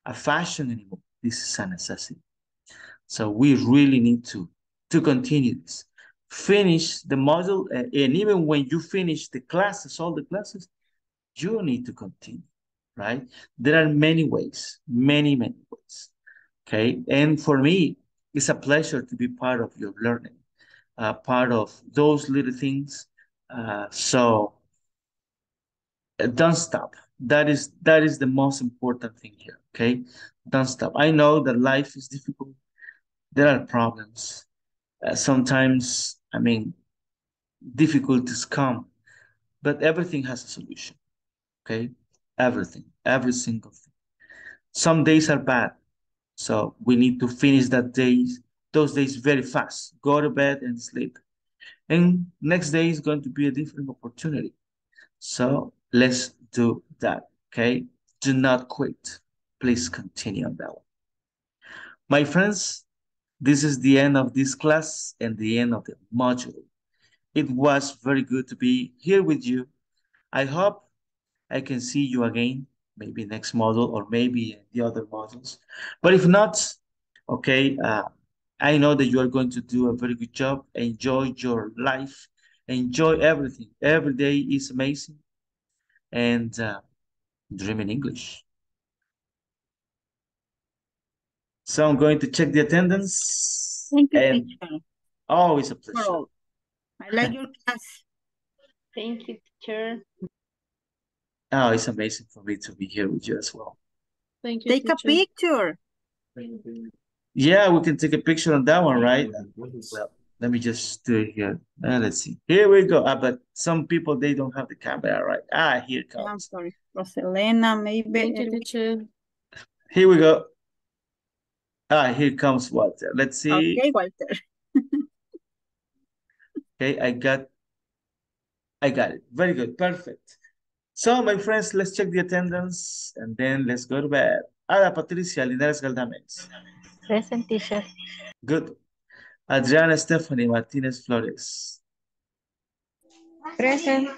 a fashion anymore. This is a necessity. So we really need to, to continue this. Finish the module, and, and even when you finish the classes, all the classes, you need to continue, right? There are many ways, many, many ways, okay? And for me, it's a pleasure to be part of your learning, uh, part of those little things. Uh, so uh, don't stop. That is, that is the most important thing here, okay? Don't stop. I know that life is difficult. There are problems. Uh, sometimes, I mean, difficulties come, but everything has a solution, okay? Everything, every single thing. Some days are bad, So we need to finish that days, those days very fast. Go to bed and sleep. And next day is going to be a different opportunity. So let's do that, okay? Do not quit. Please continue on that one. My friends, this is the end of this class and the end of the module. It was very good to be here with you. I hope I can see you again, maybe next module or maybe the other modules. But if not, okay, uh, I know that you are going to do a very good job. Enjoy your life. Enjoy everything. Every day is amazing. And uh, dream in English. So I'm going to check the attendance. Thank you, and teacher. Always a pleasure. Oh, I like your class. Thank you, teacher. Oh, it's amazing for me to be here with you as well. Thank you, Take teacher. a picture. Thank you. Yeah, we can take a picture on that one, right? Well, let me just do it here. Uh, let's see. Here we go. Ah, but some people, they don't have the camera, right? Ah, here it comes. I'm sorry. Roselena, maybe. Thank you, teacher. Here we go. Ah, here comes Walter. Let's see. Okay, Walter. Okay, I got, I got it. Very good. Perfect. So, my friends, let's check the attendance and then let's go to bed. Ada Patricia Linares Galdames. Present, teacher. Good. Adriana Stephanie Martinez Flores. Present.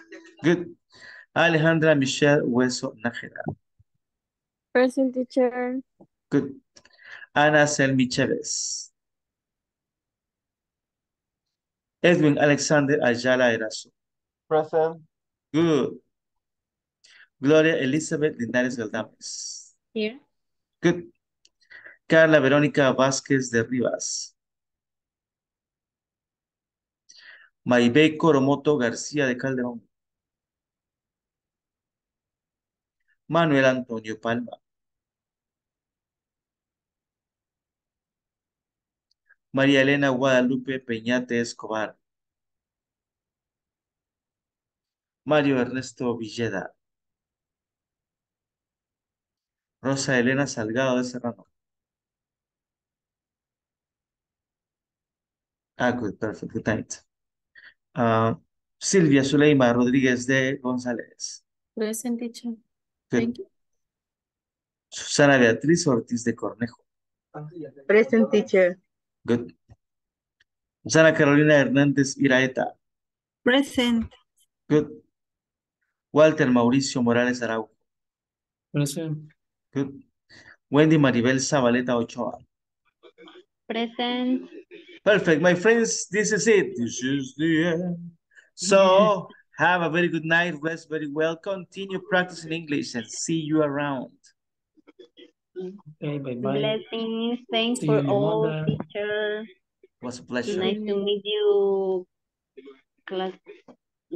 Good. Alejandra Michelle Hueso Najera. Present, teacher. Good. Ana Selmi Chavez. Edwin Alexander Ayala Erazo. Present. Good. Gloria Elizabeth Linares Galdames. Here. Good. Carla Verónica Vázquez de Rivas. Maribé Coromoto García de Calderón. Manuel Antonio Palma. María Elena Guadalupe Peñate Escobar. Mario Ernesto Villeda. Rosa Elena Salgado de Serrano. Ah, good, perfect, good night. Uh, Silvia Zuleima Rodríguez de González. Present, teacher. Thank you. Susana Beatriz Ortiz de Cornejo. Present, teacher. Good. Susana Carolina Hernández Iraeta. Present. Good. Walter Mauricio Morales Araujo. Present. Good. Wendy Maribel Zabaleta Ochoa. Present. Perfect, my friends, this is it. This is the end. So, have a very good night, rest very well, continue practicing English and see you around. Okay, bye-bye. Blessings, thanks for all, teacher. It was a pleasure. Nice to meet you, class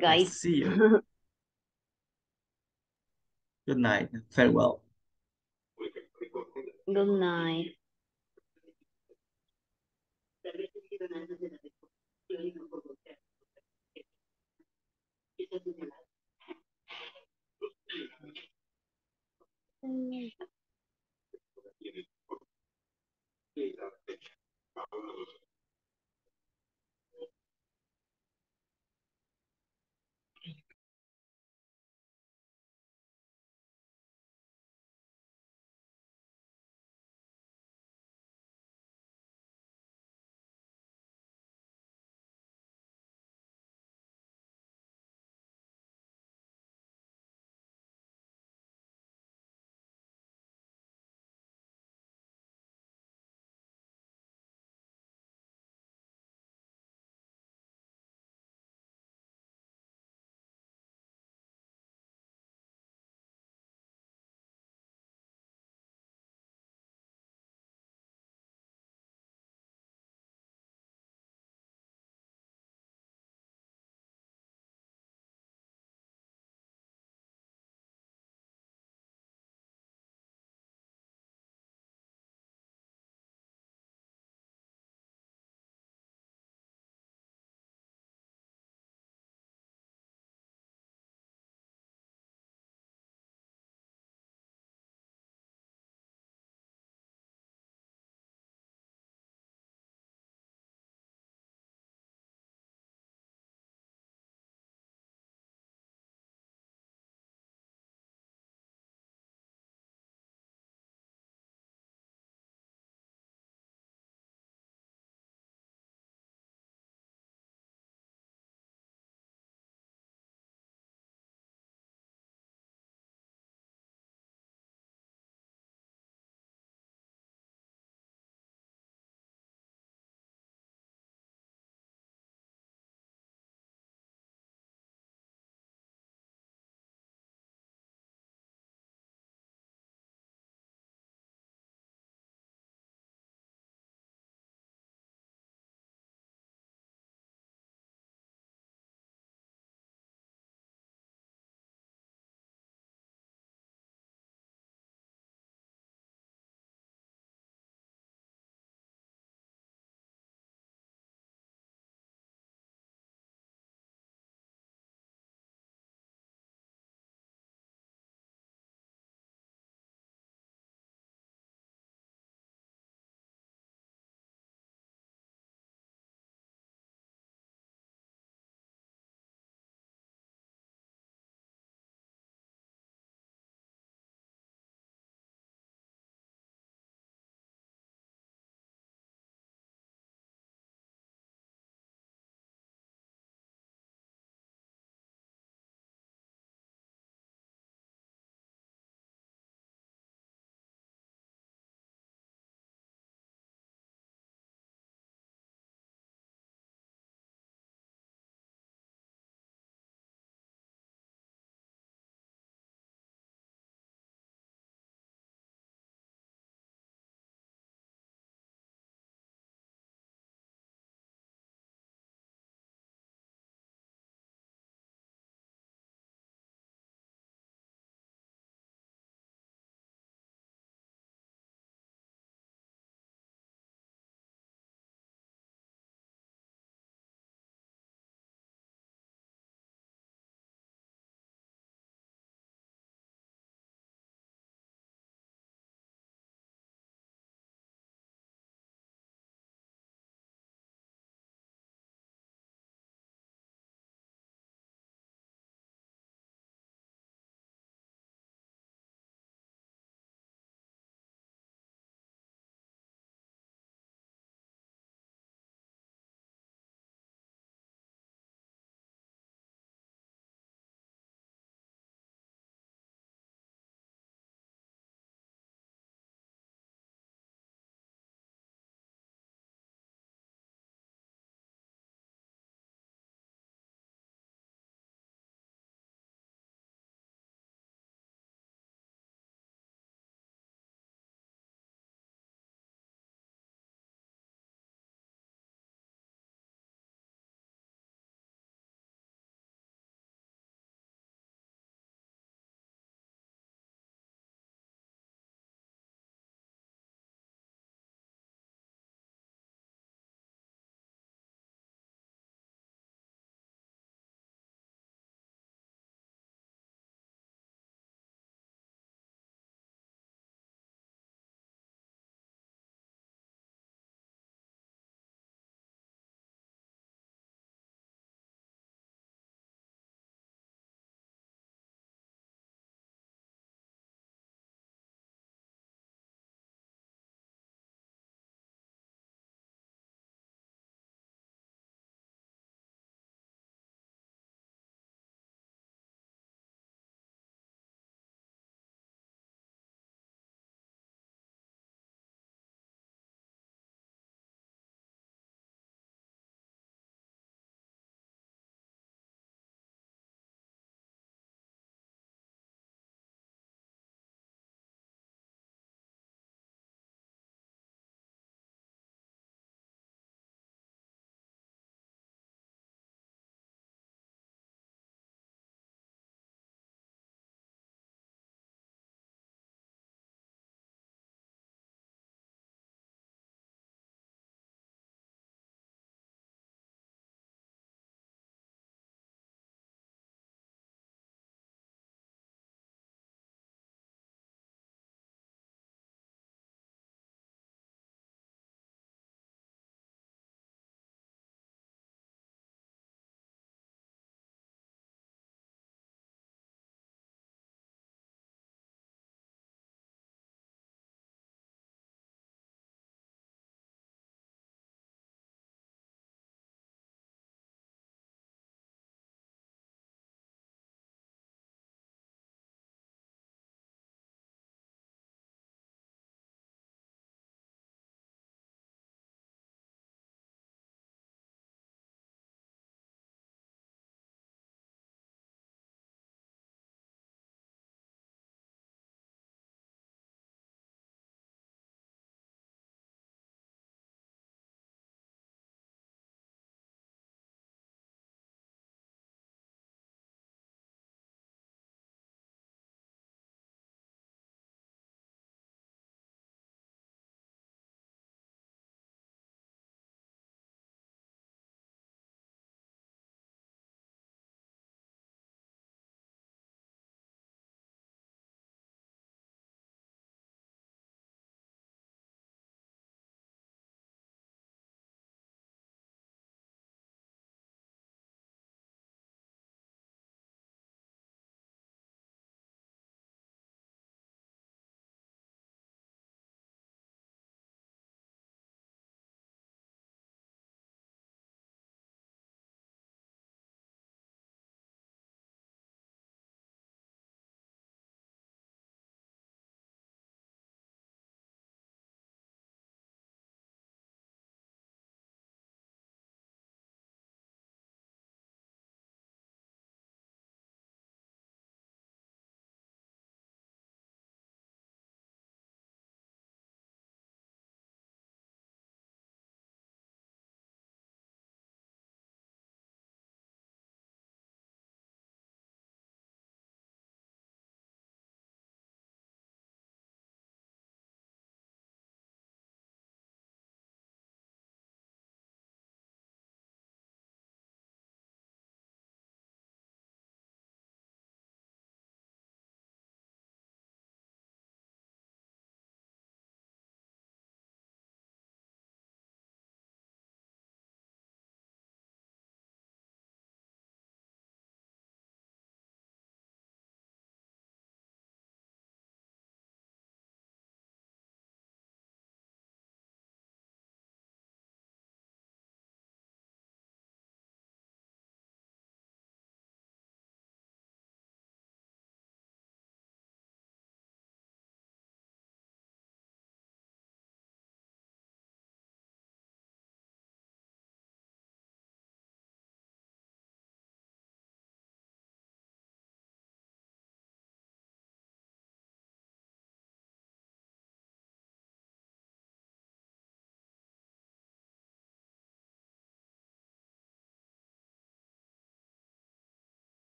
guys. Nice to see you. Good night, farewell. Good night. Gracias.